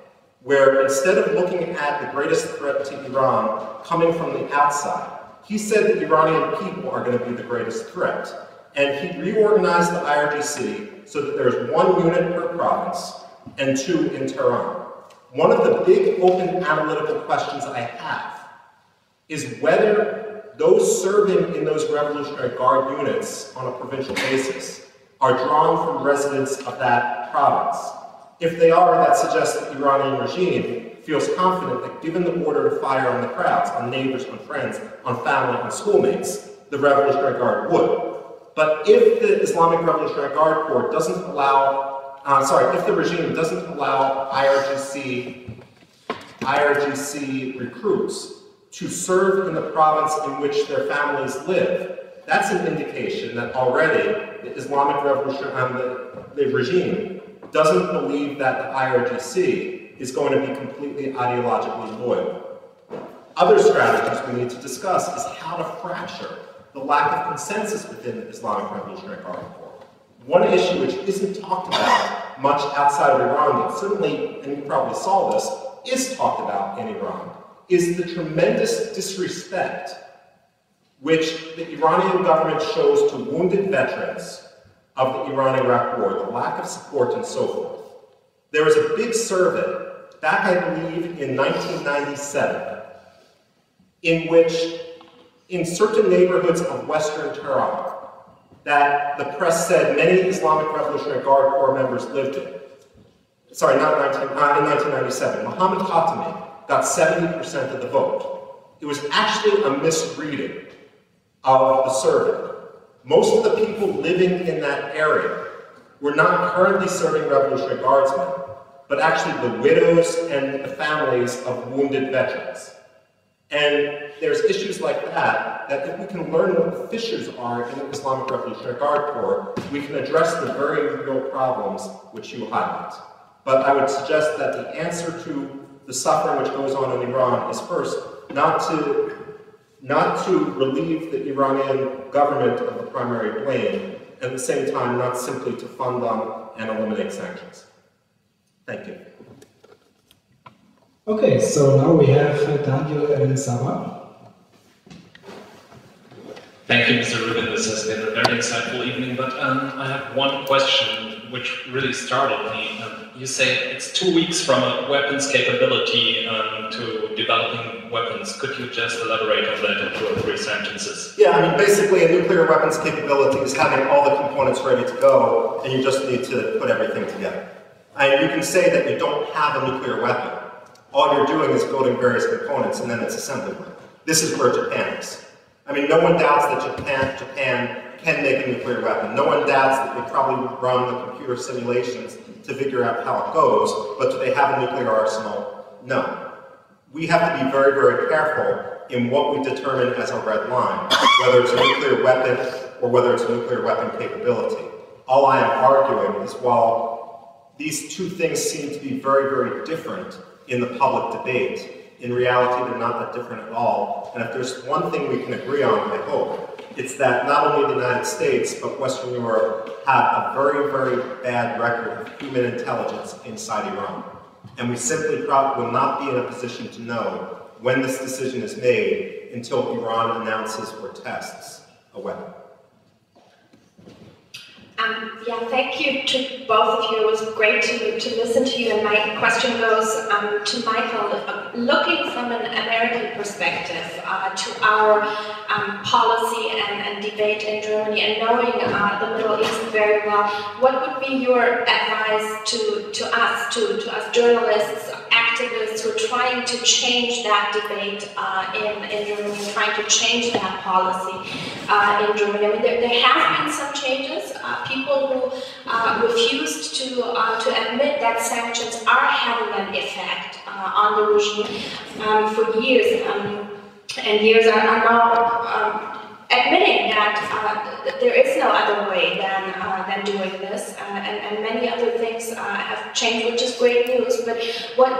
where instead of looking at the greatest threat to Iran coming from the outside, he said that Iranian people are going to be the greatest threat. And he reorganized the IRGC so that there's 1 unit per province and 2 in Tehran. One of the big open analytical questions I have is whether those serving in those Revolutionary Guard units on a provincial basis are drawn from residents of that province. If they are, that suggests that the Iranian regime feels confident that given the order to fire on the crowds, on neighbors, on friends, on family, on schoolmates, the Revolutionary Guard would. But if the Islamic Revolutionary Guard Corps doesn't allow, if the regime doesn't allow IRGC recruits to serve in the province in which their families live, that's an indication that already the Islamic Revolution and the regime doesn't believe that the IRGC is going to be completely ideologically loyal. Other strategies we need to discuss is how to fracture the lack of consensus within the Islamic Revolutionary Guard Corps. One issue which isn't talked about much outside of Iran, but certainly, and you probably saw this, is talked about in Iran, is the tremendous disrespect which the Iranian government shows to wounded veterans of the Iran-Iraq War, the lack of support and so forth. There was a big survey, back I believe in 1997, in which in certain neighborhoods of Western Tehran that the press said many Islamic Revolutionary Guard Corps members lived in. Sorry, in 1997. Mohammad Khatami got 70% of the vote. It was actually a misreading of the survey. Most of the people living in that area were not currently serving Revolutionary Guardsmen, but actually the widows and the families of wounded veterans. And there's issues like that, that if we can learn what the fissures are in the Islamic Revolutionary Guard Corps, we can address the very real problems which you highlight. But I would suggest that the answer to the suffering which goes on in Iran is first, not to relieve the Iranian government of the primary blame, and at the same time, not simply to fund them and eliminate sanctions. Thank you. Okay, so now we have Daniel and Saba. Thank you, Mr. Rubin. This has been a very insightful evening, but I have one question which really started me. You say it's 2 weeks from a weapons capability to developing weapons. Could you just elaborate on that in 2 or 3 sentences? Yeah, I mean, basically a nuclear weapons capability is having all the components ready to go, and you just need to put everything together. And you can say that you don't have a nuclear weapon. All you're doing is building various components, and then it's assembly. This is where Japan is. I mean, no one doubts that Japan can make a nuclear weapon. No one doubts that they probably run the computer simulations to figure out how it goes, but do they have a nuclear arsenal? No. We have to be very, very careful in what we determine as a red line, whether it's a nuclear weapon or whether it's a nuclear weapon capability. All I am arguing is while these two things seem to be very, very different in the public debate, in reality, they're not that different at all. And if there's one thing we can agree on, I hope, it's that not only the United States, but Western Europe have a very, very bad record of human intelligence inside Iran. And we simply probably will not be in a position to know when this decision is made until Iran announces or tests a weapon. Yeah, thank you to both of you. It was great to listen to you. And my question goes to Michael. Looking from an American perspective to our policy and debate in Germany, and knowing the Middle East very well, what would be your advice to us journalists, activists who are trying to change that debate in Germany, trying to change that policy in Germany? I mean, there have been some changes. People who refused to admit that sanctions are having an effect on the regime for years and years are now admitting that there is no other way than doing this, and many other things have changed, which is great news. But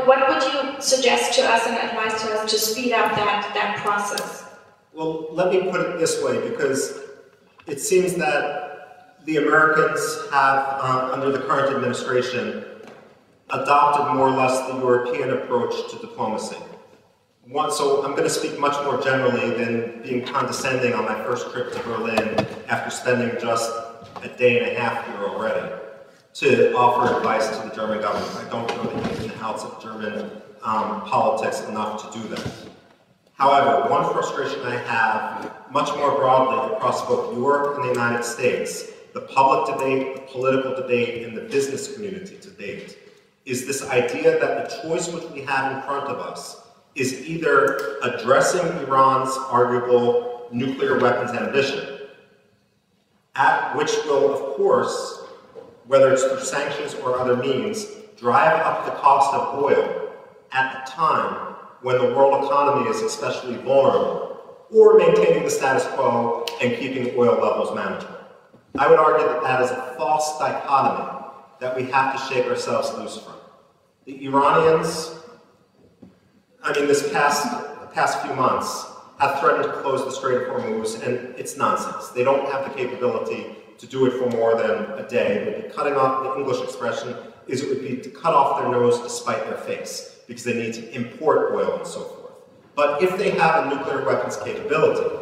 what would you suggest to us and advise to us to speed up that process? Well, let me put it this way, because it seems that the Americans have, under the current administration, adopted more or less the European approach to diplomacy. So I'm going to speak much more generally than being condescending on my first trip to Berlin after spending just a day and a half here already. to offer advice to the German government. I don't know that he's in-house of German politics enough to do that. However, one frustration I have, much more broadly across both Europe and the United States, the public debate, the political debate, and the business community to date, is this idea that the choice which we have in front of us is either addressing Iran's arguable nuclear weapons ambition, at which will, of course, whether it's through sanctions or other means, drive up the cost of oil at a time when the world economy is especially vulnerable, or maintaining the status quo and keeping oil levels manageable. I would argue that that is a false dichotomy that we have to shake ourselves loose from. The Iranians, I mean, this past few months, have threatened to close the Strait of Hormuz, and it's nonsense. They don't have the capability to do it for more than a day. It would be cutting off, the English expression is it would be to cut off their nose to spite their face, because they need to import oil and so forth. But if they have a nuclear weapons capability,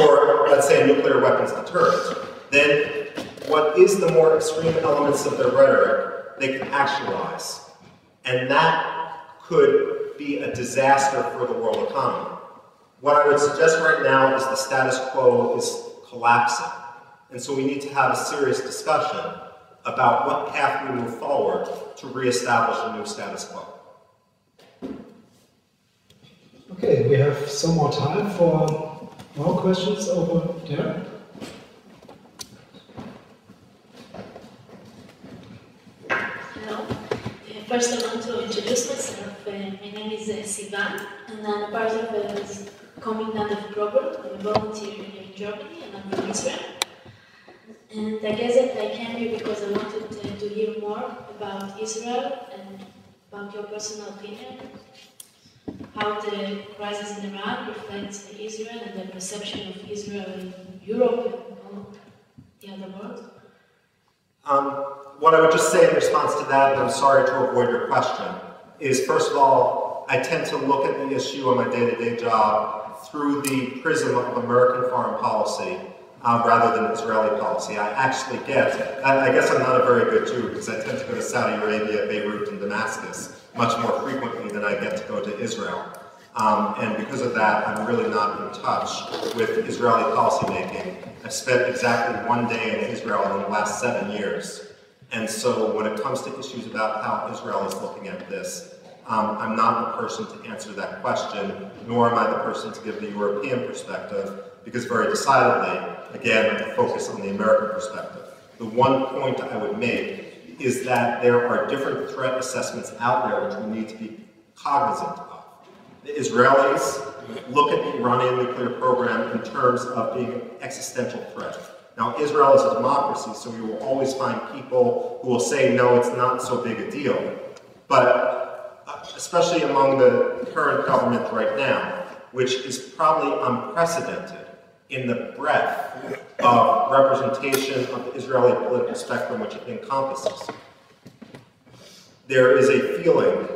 or let's say a nuclear weapons deterrent, then what is the more extreme elements of their rhetoric they can actualize. And that could be a disaster for the world economy. What I would suggest right now is the status quo is collapsing. And so we need to have a serious discussion about what path we move forward to reestablish a new status quo. Okay, we have some more time for more questions over there. Hello. First I want to introduce myself. My name is Sivan, and I'm part of the Coming Nadav program. I'm a volunteer here in Germany, and I'm from Israel. And I guess that I came here because I wanted to hear more about Israel and about your personal opinion, how the crisis in Iran reflects Israel and the perception of Israel in Europe and all the other world. What I would just say in response to that, and I'm sorry to avoid your question, is first of all, I tend to look at the issue in my day-to-day job through the prism of American foreign policy rather than Israeli policy. I actually get, I guess I'm not a very good Jew because I tend to go to Saudi Arabia, Beirut, and Damascus much more frequently than I get to go to Israel. And because of that, I'm really not in touch with Israeli policymaking. I've spent exactly one day in Israel in the last 7 years. And so when it comes to issues about how Israel is looking at this, I'm not the person to answer that question, nor am I the person to give the European perspective, because very decidedly, again, I focus on the American perspective. The one point I would make is that there are different threat assessments out there which we need to be cognizant of. The Israelis look at the Iranian nuclear program in terms of being an existential threat. Now, Israel is a democracy, so you will always find people who will say, no, it's not so big a deal. But especially among the current government right now, which is probably unprecedented in the breadth of representation of the Israeli political spectrum which it encompasses. There is a feeling,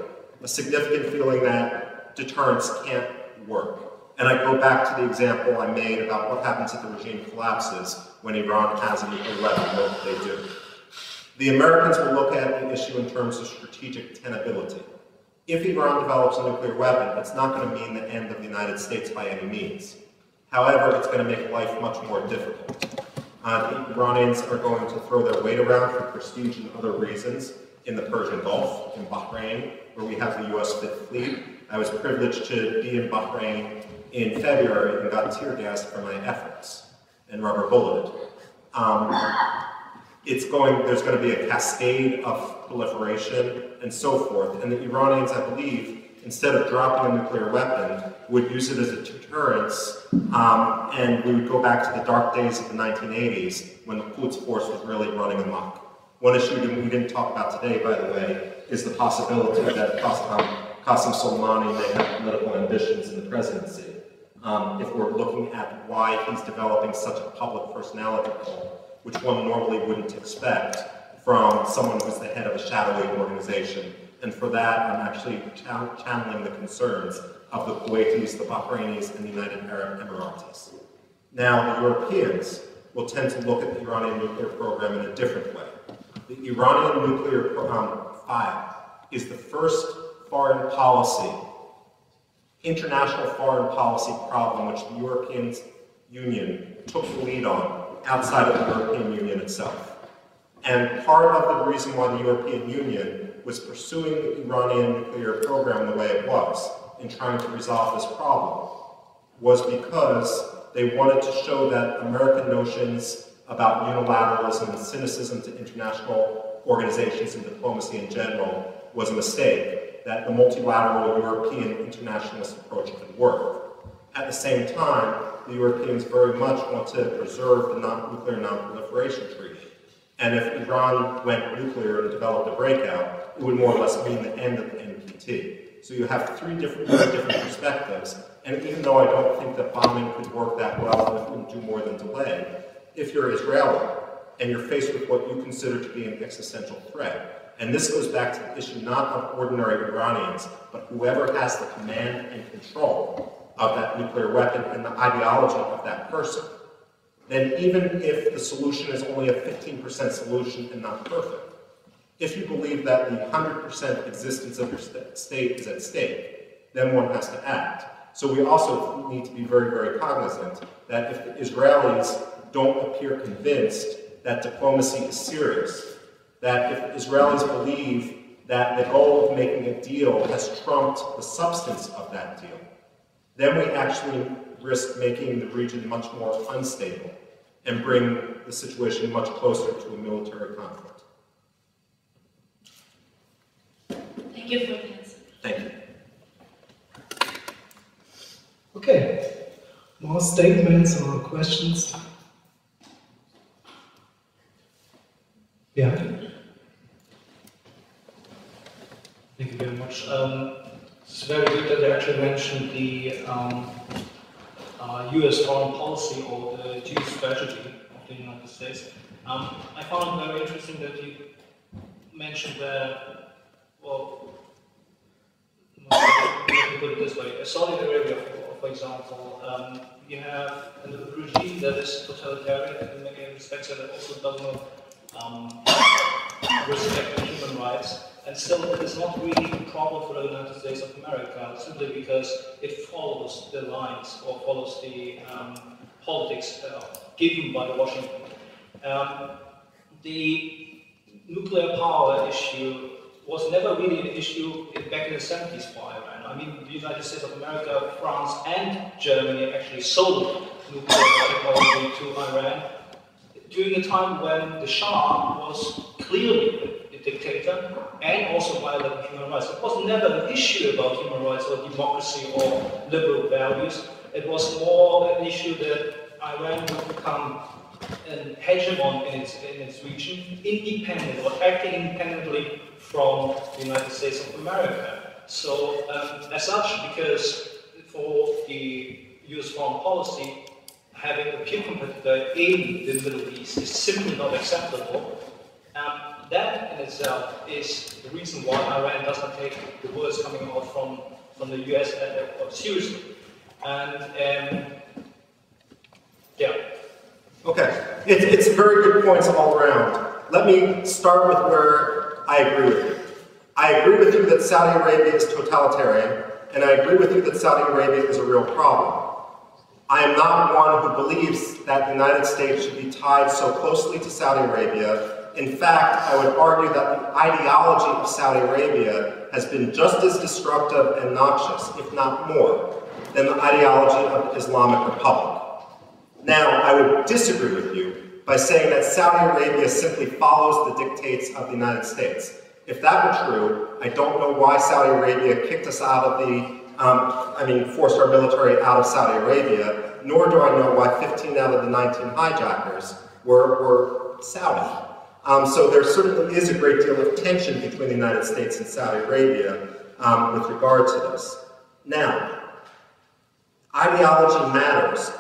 a significant feeling that deterrence can't work. And I go back to the example I made about what happens if the regime collapses when Iran has a nuclear weapon, what they do. The Americans will look at the issue in terms of strategic tenability. If Iran develops a nuclear weapon, it's not going to mean the end of the United States by any means. However, it's going to make life much more difficult. The Iranians are going to throw their weight around for prestige and other reasons in the Persian Gulf, in Bahrain, where we have the US Fifth Fleet. I was privileged to be in Bahrain in February and got tear gassed for my efforts and rubber bulleted. There's going to be a cascade of proliferation and so forth, and the Iranians, I believe, instead of dropping a nuclear weapon, would use it as a deterrence, and we would go back to the dark days of the 1980s when the Quds force was really running amok. One issue that we didn't talk about today, by the way, is the possibility that Qasem Soleimani may have political ambitions in the presidency. If we're looking at why he's developing such a public personality cult, which one normally wouldn't expect from someone who's the head of a shadowy organization. And for that, I'm actually channeling the concerns of the Kuwaitis, the Bahrainis, and the United Arab Emirates. Now, the Europeans will tend to look at the Iranian nuclear program in a different way. the Iranian nuclear file is the first foreign policy, international foreign policy problem which the European Union took the lead on outside of the European Union itself. And part of the reason why the European Union was pursuing the Iranian nuclear program the way it was in trying to resolve this problem was because they wanted to show that American notions about unilateralism and cynicism to international organizations and diplomacy in general was a mistake, that the multilateral European internationalist approach could work. At the same time, the Europeans very much want to preserve the nuclear non-proliferation treaty. And if Iran went nuclear and developed a breakout, it would more or less mean the end of the NPT. So you have three different perspectives. And even though I don't think that bombing could work that well and it wouldn't do more than delay, if you're Israeli and you're faced with what you consider to be an existential threat, and this goes back to the issue not of ordinary Iranians, but whoever has the command and control of that nuclear weapon and the ideology of that person, then even if the solution is only a 15% solution and not perfect, if you believe that the 100% existence of your state is at stake, then one has to act. So we also need to be very, very cognizant that if the Israelis don't appear convinced that diplomacy is serious, that if Israelis believe that the goal of making a deal has trumped the substance of that deal, then we actually risk making the region much more unstable and bring the situation much closer to a military conflict. Thank you for the answer. Thank you. Okay, more statements or questions? Yeah. Thank you very much. It's very good that you actually mentioned the US foreign policy or the geostrategy of the United States. I found it very interesting that you mentioned that, well, let me put it this way, Saudi Arabia, for example, you have a regime that is totalitarian in many respects and also doesn't respect human rights, and still it is not really proper for the United States of America simply because it follows the lines or follows the politics given by Washington. The nuclear power issue was never really an issue back in the 70s for Iran. I mean, the United States of America, France, and Germany actually sold nuclear technology to Iran during the time when the Shah was clearly a dictator and also violated human rights. It was never an issue about human rights or democracy or liberal values. It was more an issue that Iran would become an hegemon in its region, independent or acting independently from the United States of America. So as such, because for the US foreign policy, having a peer competitor in the Middle East is simply not acceptable. That in itself is the reason why Iran does not take the words coming out from the US seriously. And yeah. Okay, it's very good points all around. Let me start with where I agree with you. I agree with you that Saudi Arabia is totalitarian, and I agree with you that Saudi Arabia is a real problem. I am not one who believes that the United States should be tied so closely to Saudi Arabia. In fact, I would argue that the ideology of Saudi Arabia has been just as destructive and noxious, if not more, than the ideology of the Islamic Republic. Now, I would disagree with you by saying that Saudi Arabia simply follows the dictates of the United States. If that were true, I don't know why Saudi Arabia kicked us out of the forced our military out of Saudi Arabia, nor do I know why 15 out of the 19 hijackers were Saudi. So there certainly is a great deal of tension between the United States and Saudi Arabia with regard to this. Now, ideology matters.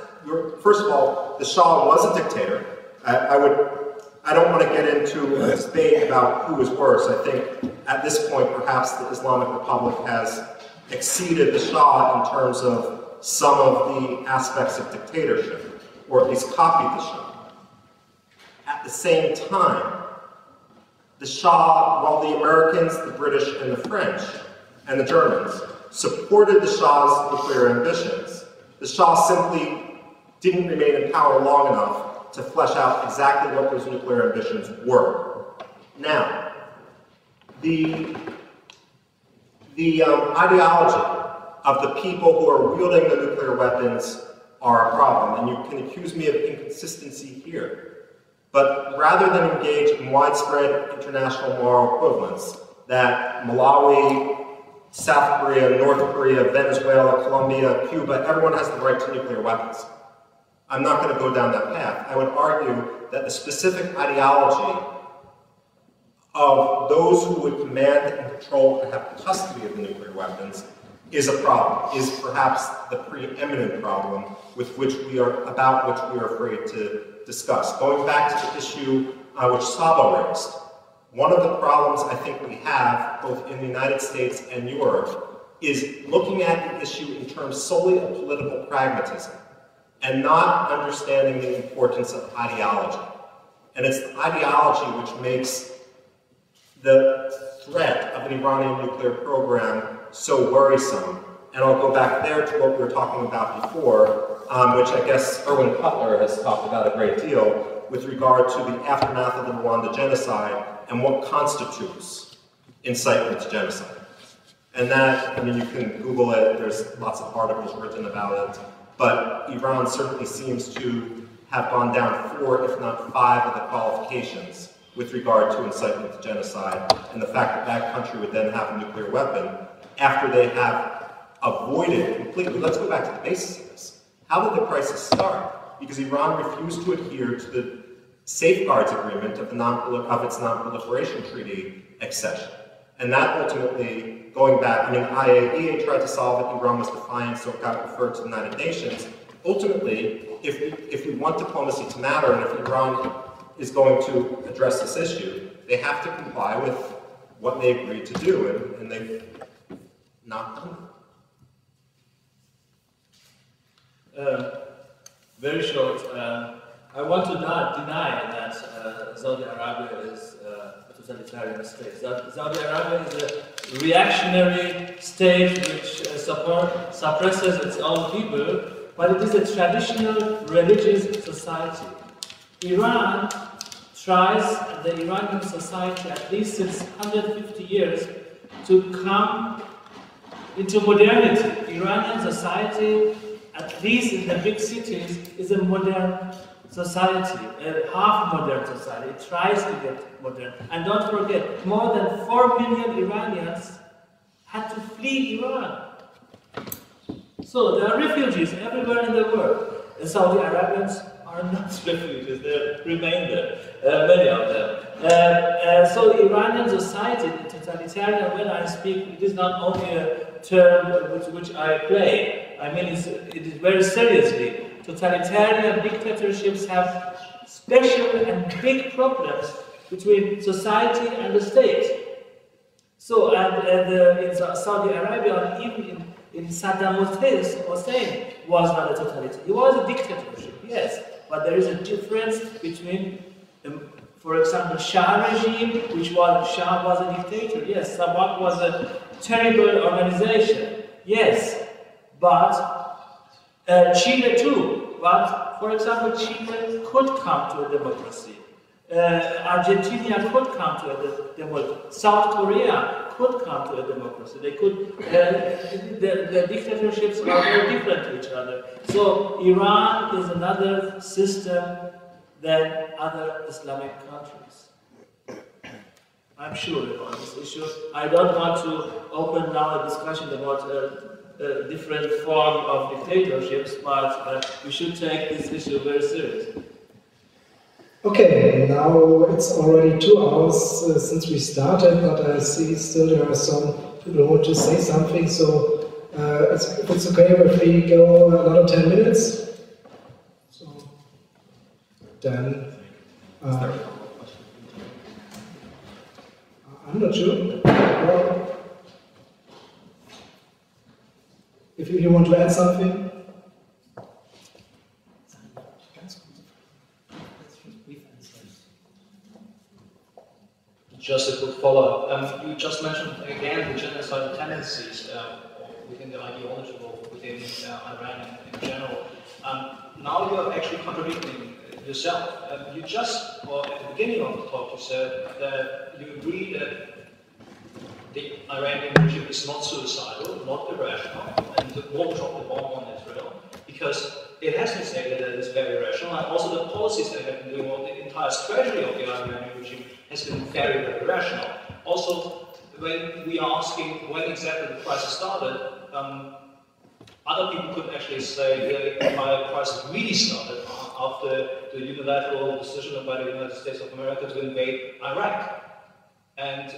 First of all, the Shah was a dictator. I don't want to get into a debate about who was worse. I think at this point, perhaps the Islamic Republic has exceeded the Shah in terms of some of the aspects of dictatorship, or at least copied the Shah. At the same time, the Shah, while the Americans, the British, and the French, and the Germans supported the Shah's nuclear ambitions, the Shah simply didn't remain in power long enough to flesh out exactly what those nuclear ambitions were. Now, the ideology of the people who are wielding the nuclear weapons are a problem, and you can accuse me of inconsistency here. But rather than engage in widespread international moral equivalence that Malawi, South Korea, North Korea, Venezuela, Colombia, Cuba, everyone has the right to nuclear weapons, I'm not going to go down that path. I would argue that the specific ideology of those who would command and control and have custody of the nuclear weapons is a problem, is perhaps the preeminent problem with which we are, about which we are afraid to discuss. Going back to the issue which Sabo raised, one of the problems I think we have, both in the United States and Europe, is looking at the issue in terms solely of political pragmatism and not understanding the importance of ideology. And it's the ideology which makes the threat of an Iranian nuclear program so worrisome, and I'll go back there to what we were talking about before, which I guess Erwin Cutler has talked about a great deal with regard to the aftermath of the Rwanda genocide and what constitutes incitement to genocide. And that, I mean, you can Google it, there's lots of articles written about it, but Iran certainly seems to have gone down 4, if not 5, of the qualifications with regard to incitement to genocide, and the fact that that country would then have a nuclear weapon after they have avoided completely. Let's go back to the basis of this. How did the crisis start? Because Iran refused to adhere to the safeguards agreement of, its non-proliferation treaty accession. And that ultimately, going back, I mean, IAEA tried to solve it, Iran was defiant, so it got referred to the United Nations. Ultimately, if we want diplomacy to matter, and if Iran is going to address this issue, they have to comply with what they agreed to do, and they've not done it. Very short. I want to not deny that Saudi Arabia is a totalitarian state. Saudi Arabia is a reactionary state which suppresses its own people, but it is a traditional religious society. Iran tries, the Iranian society, at least since 150 years, to come into modernity. Iranian society, at least in the big cities, is a modern society, a half-modern society. It tries to get modern. And don't forget, more than 4 million Iranians had to flee Iran. So there are refugees everywhere in the world. The Saudi Arabians are not refugees, they remain there, many of them. So the Iranian society, totalitarian, when I speak, it is not only a term which I play. I mean, it is very seriously. Totalitarian dictatorships have special and big problems between society and the state. So, in Saudi Arabia, even in Saddam Hussein was not a totalitarian. It was a dictatorship, yes. But there is a difference between, for example, Shah regime, Shah was a dictator, yes. Sabak was a terrible organization, yes. But Chile too. But for example, Chile could come to a democracy. Argentina could come to a democracy. South Korea could come to a democracy. They could. The dictatorships are very different to each other. So Iran is another system than other Islamic countries. I'm sure about this issue. I don't want to open now a discussion about different forms of dictatorships, but we should take this issue very seriously. Okay, now it's already 2 hours since we started, but I see still there are some people who want to say something, so if it's okay if we go another 10 minutes. So then, I'm not sure. Well, if you want to add something. you just mentioned again the genocidal tendencies within the ideology within Iran in general. Now you are actually contradicting yourself. You just, or at the beginning of the talk, you said that you agree that the Iranian regime is not suicidal, not irrational, and won't drop the bomb on Israel, because it has been stated that it's very rational, and also the policies they have been doing, or the entire strategy of the Iranian regime has been very, very rational. Also, when we are asking when exactly the crisis started, other people could actually say the entire crisis really started after the unilateral decision by the United States of America to invade Iraq. And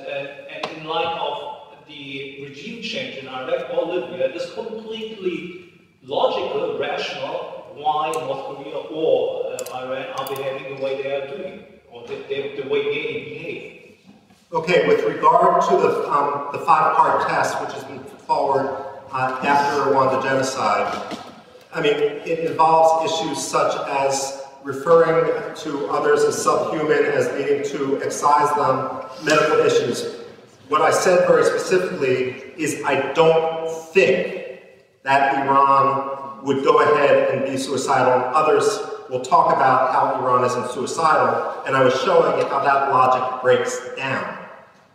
in light of the regime change in Iraq or Libya, it is completely logical, rational, why North Korea or Iran are behaving the way they are doing, or the way they behave. Okay, with regard to the five-part test, which has been put forward after Rwanda genocide, I mean, it involves issues such as referring to others as subhuman, as needing to excise them, medical issues. What I said very specifically is I don't think that Iran would go ahead and be suicidal. Others will talk about how Iran isn't suicidal, and I was showing how that logic breaks down.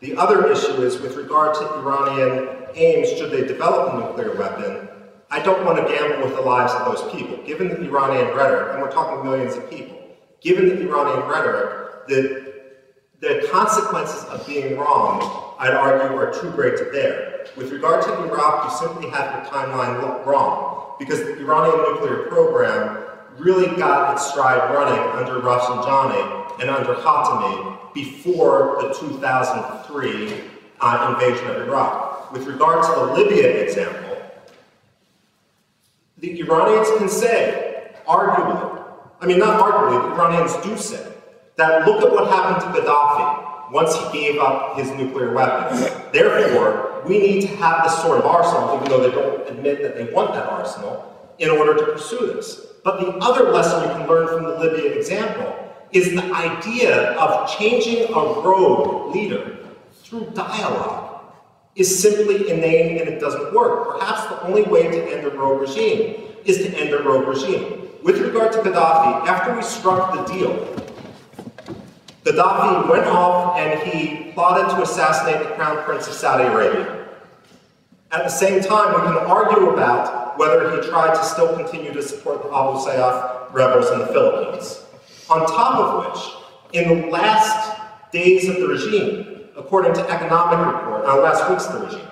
The other issue is with regard to Iranian aims, should they develop a nuclear weapon, I don't want to gamble with the lives of those people. Given the Iranian rhetoric, and we're talking millions of people, given the Iranian rhetoric, the consequences of being wrong, I'd argue, are too great to bear. With regard to Iraq, you simply have your timeline wrong, because the Iranian nuclear program really got its stride running under Rafsanjani and under Khatami before the 2003 invasion of Iraq. With regard to the Libya example, the Iranians can say, arguably, I mean not arguably, the Iranians do say, that look at what happened to Gaddafi once he gave up his nuclear weapons. Therefore, we need to have this sort of arsenal, even though they don't admit that they want that arsenal, in order to pursue this. But the other lesson you can learn from the Libya example is the idea of changing a rogue leader through dialogue is simply inane, and it doesn't work. Perhaps the only way to end a rogue regime is to end a rogue regime. With regard to Gaddafi, after we struck the deal, Gaddafi went off and he plotted to assassinate the Crown Prince of Saudi Arabia. At the same time, we can argue about whether he tried to still continue to support the Abu Sayyaf rebels in the Philippines. On top of which, in the last days of the regime, according to economic report, last week's regime,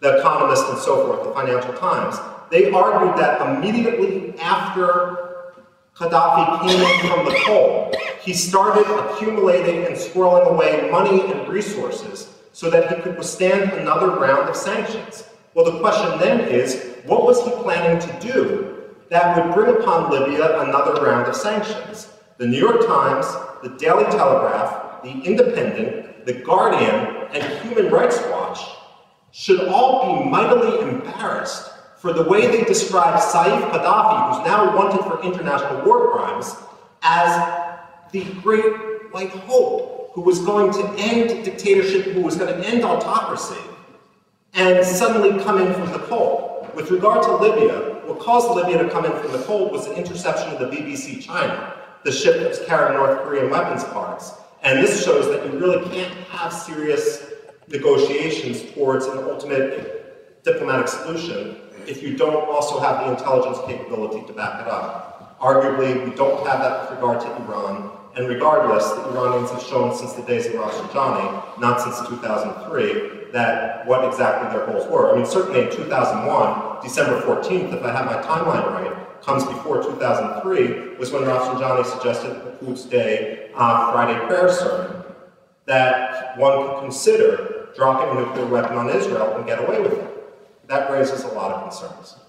The Economist and so forth, the Financial Times, they argued that immediately after Gaddafi came in from the coal, he started accumulating and squirreling away money and resources so that he could withstand another round of sanctions. Well, the question then is, what was he planning to do that would bring upon Libya another round of sanctions? The New York Times, the Daily Telegraph, the Independent, The Guardian, and Human Rights Watch should all be mightily embarrassed for the way they describe Saif Gaddafi, who's now wanted for international war crimes, as the great white hope who was going to end dictatorship, who was going to end autocracy, and suddenly come in from the cold. With regard to Libya, what caused Libya to come in from the cold was an interception of the BBC China, the ship that was carrying North Korean weapons parts. And this shows that you really can't have serious negotiations towards an ultimate diplomatic solution if you don't also have the intelligence capability to back it up. Arguably, we don't have that with regard to Iran, and regardless, the Iranians have shown since the days of Rafsanjani, not since 2003, that what exactly their goals were. I mean, certainly in 2001, December 14th, if I have my timeline right, comes before 2003, was when Rafsanjani suggested the Quds Day Friday prayer sermon that one could consider dropping a nuclear weapon on Israel and get away with it. That raises a lot of concerns.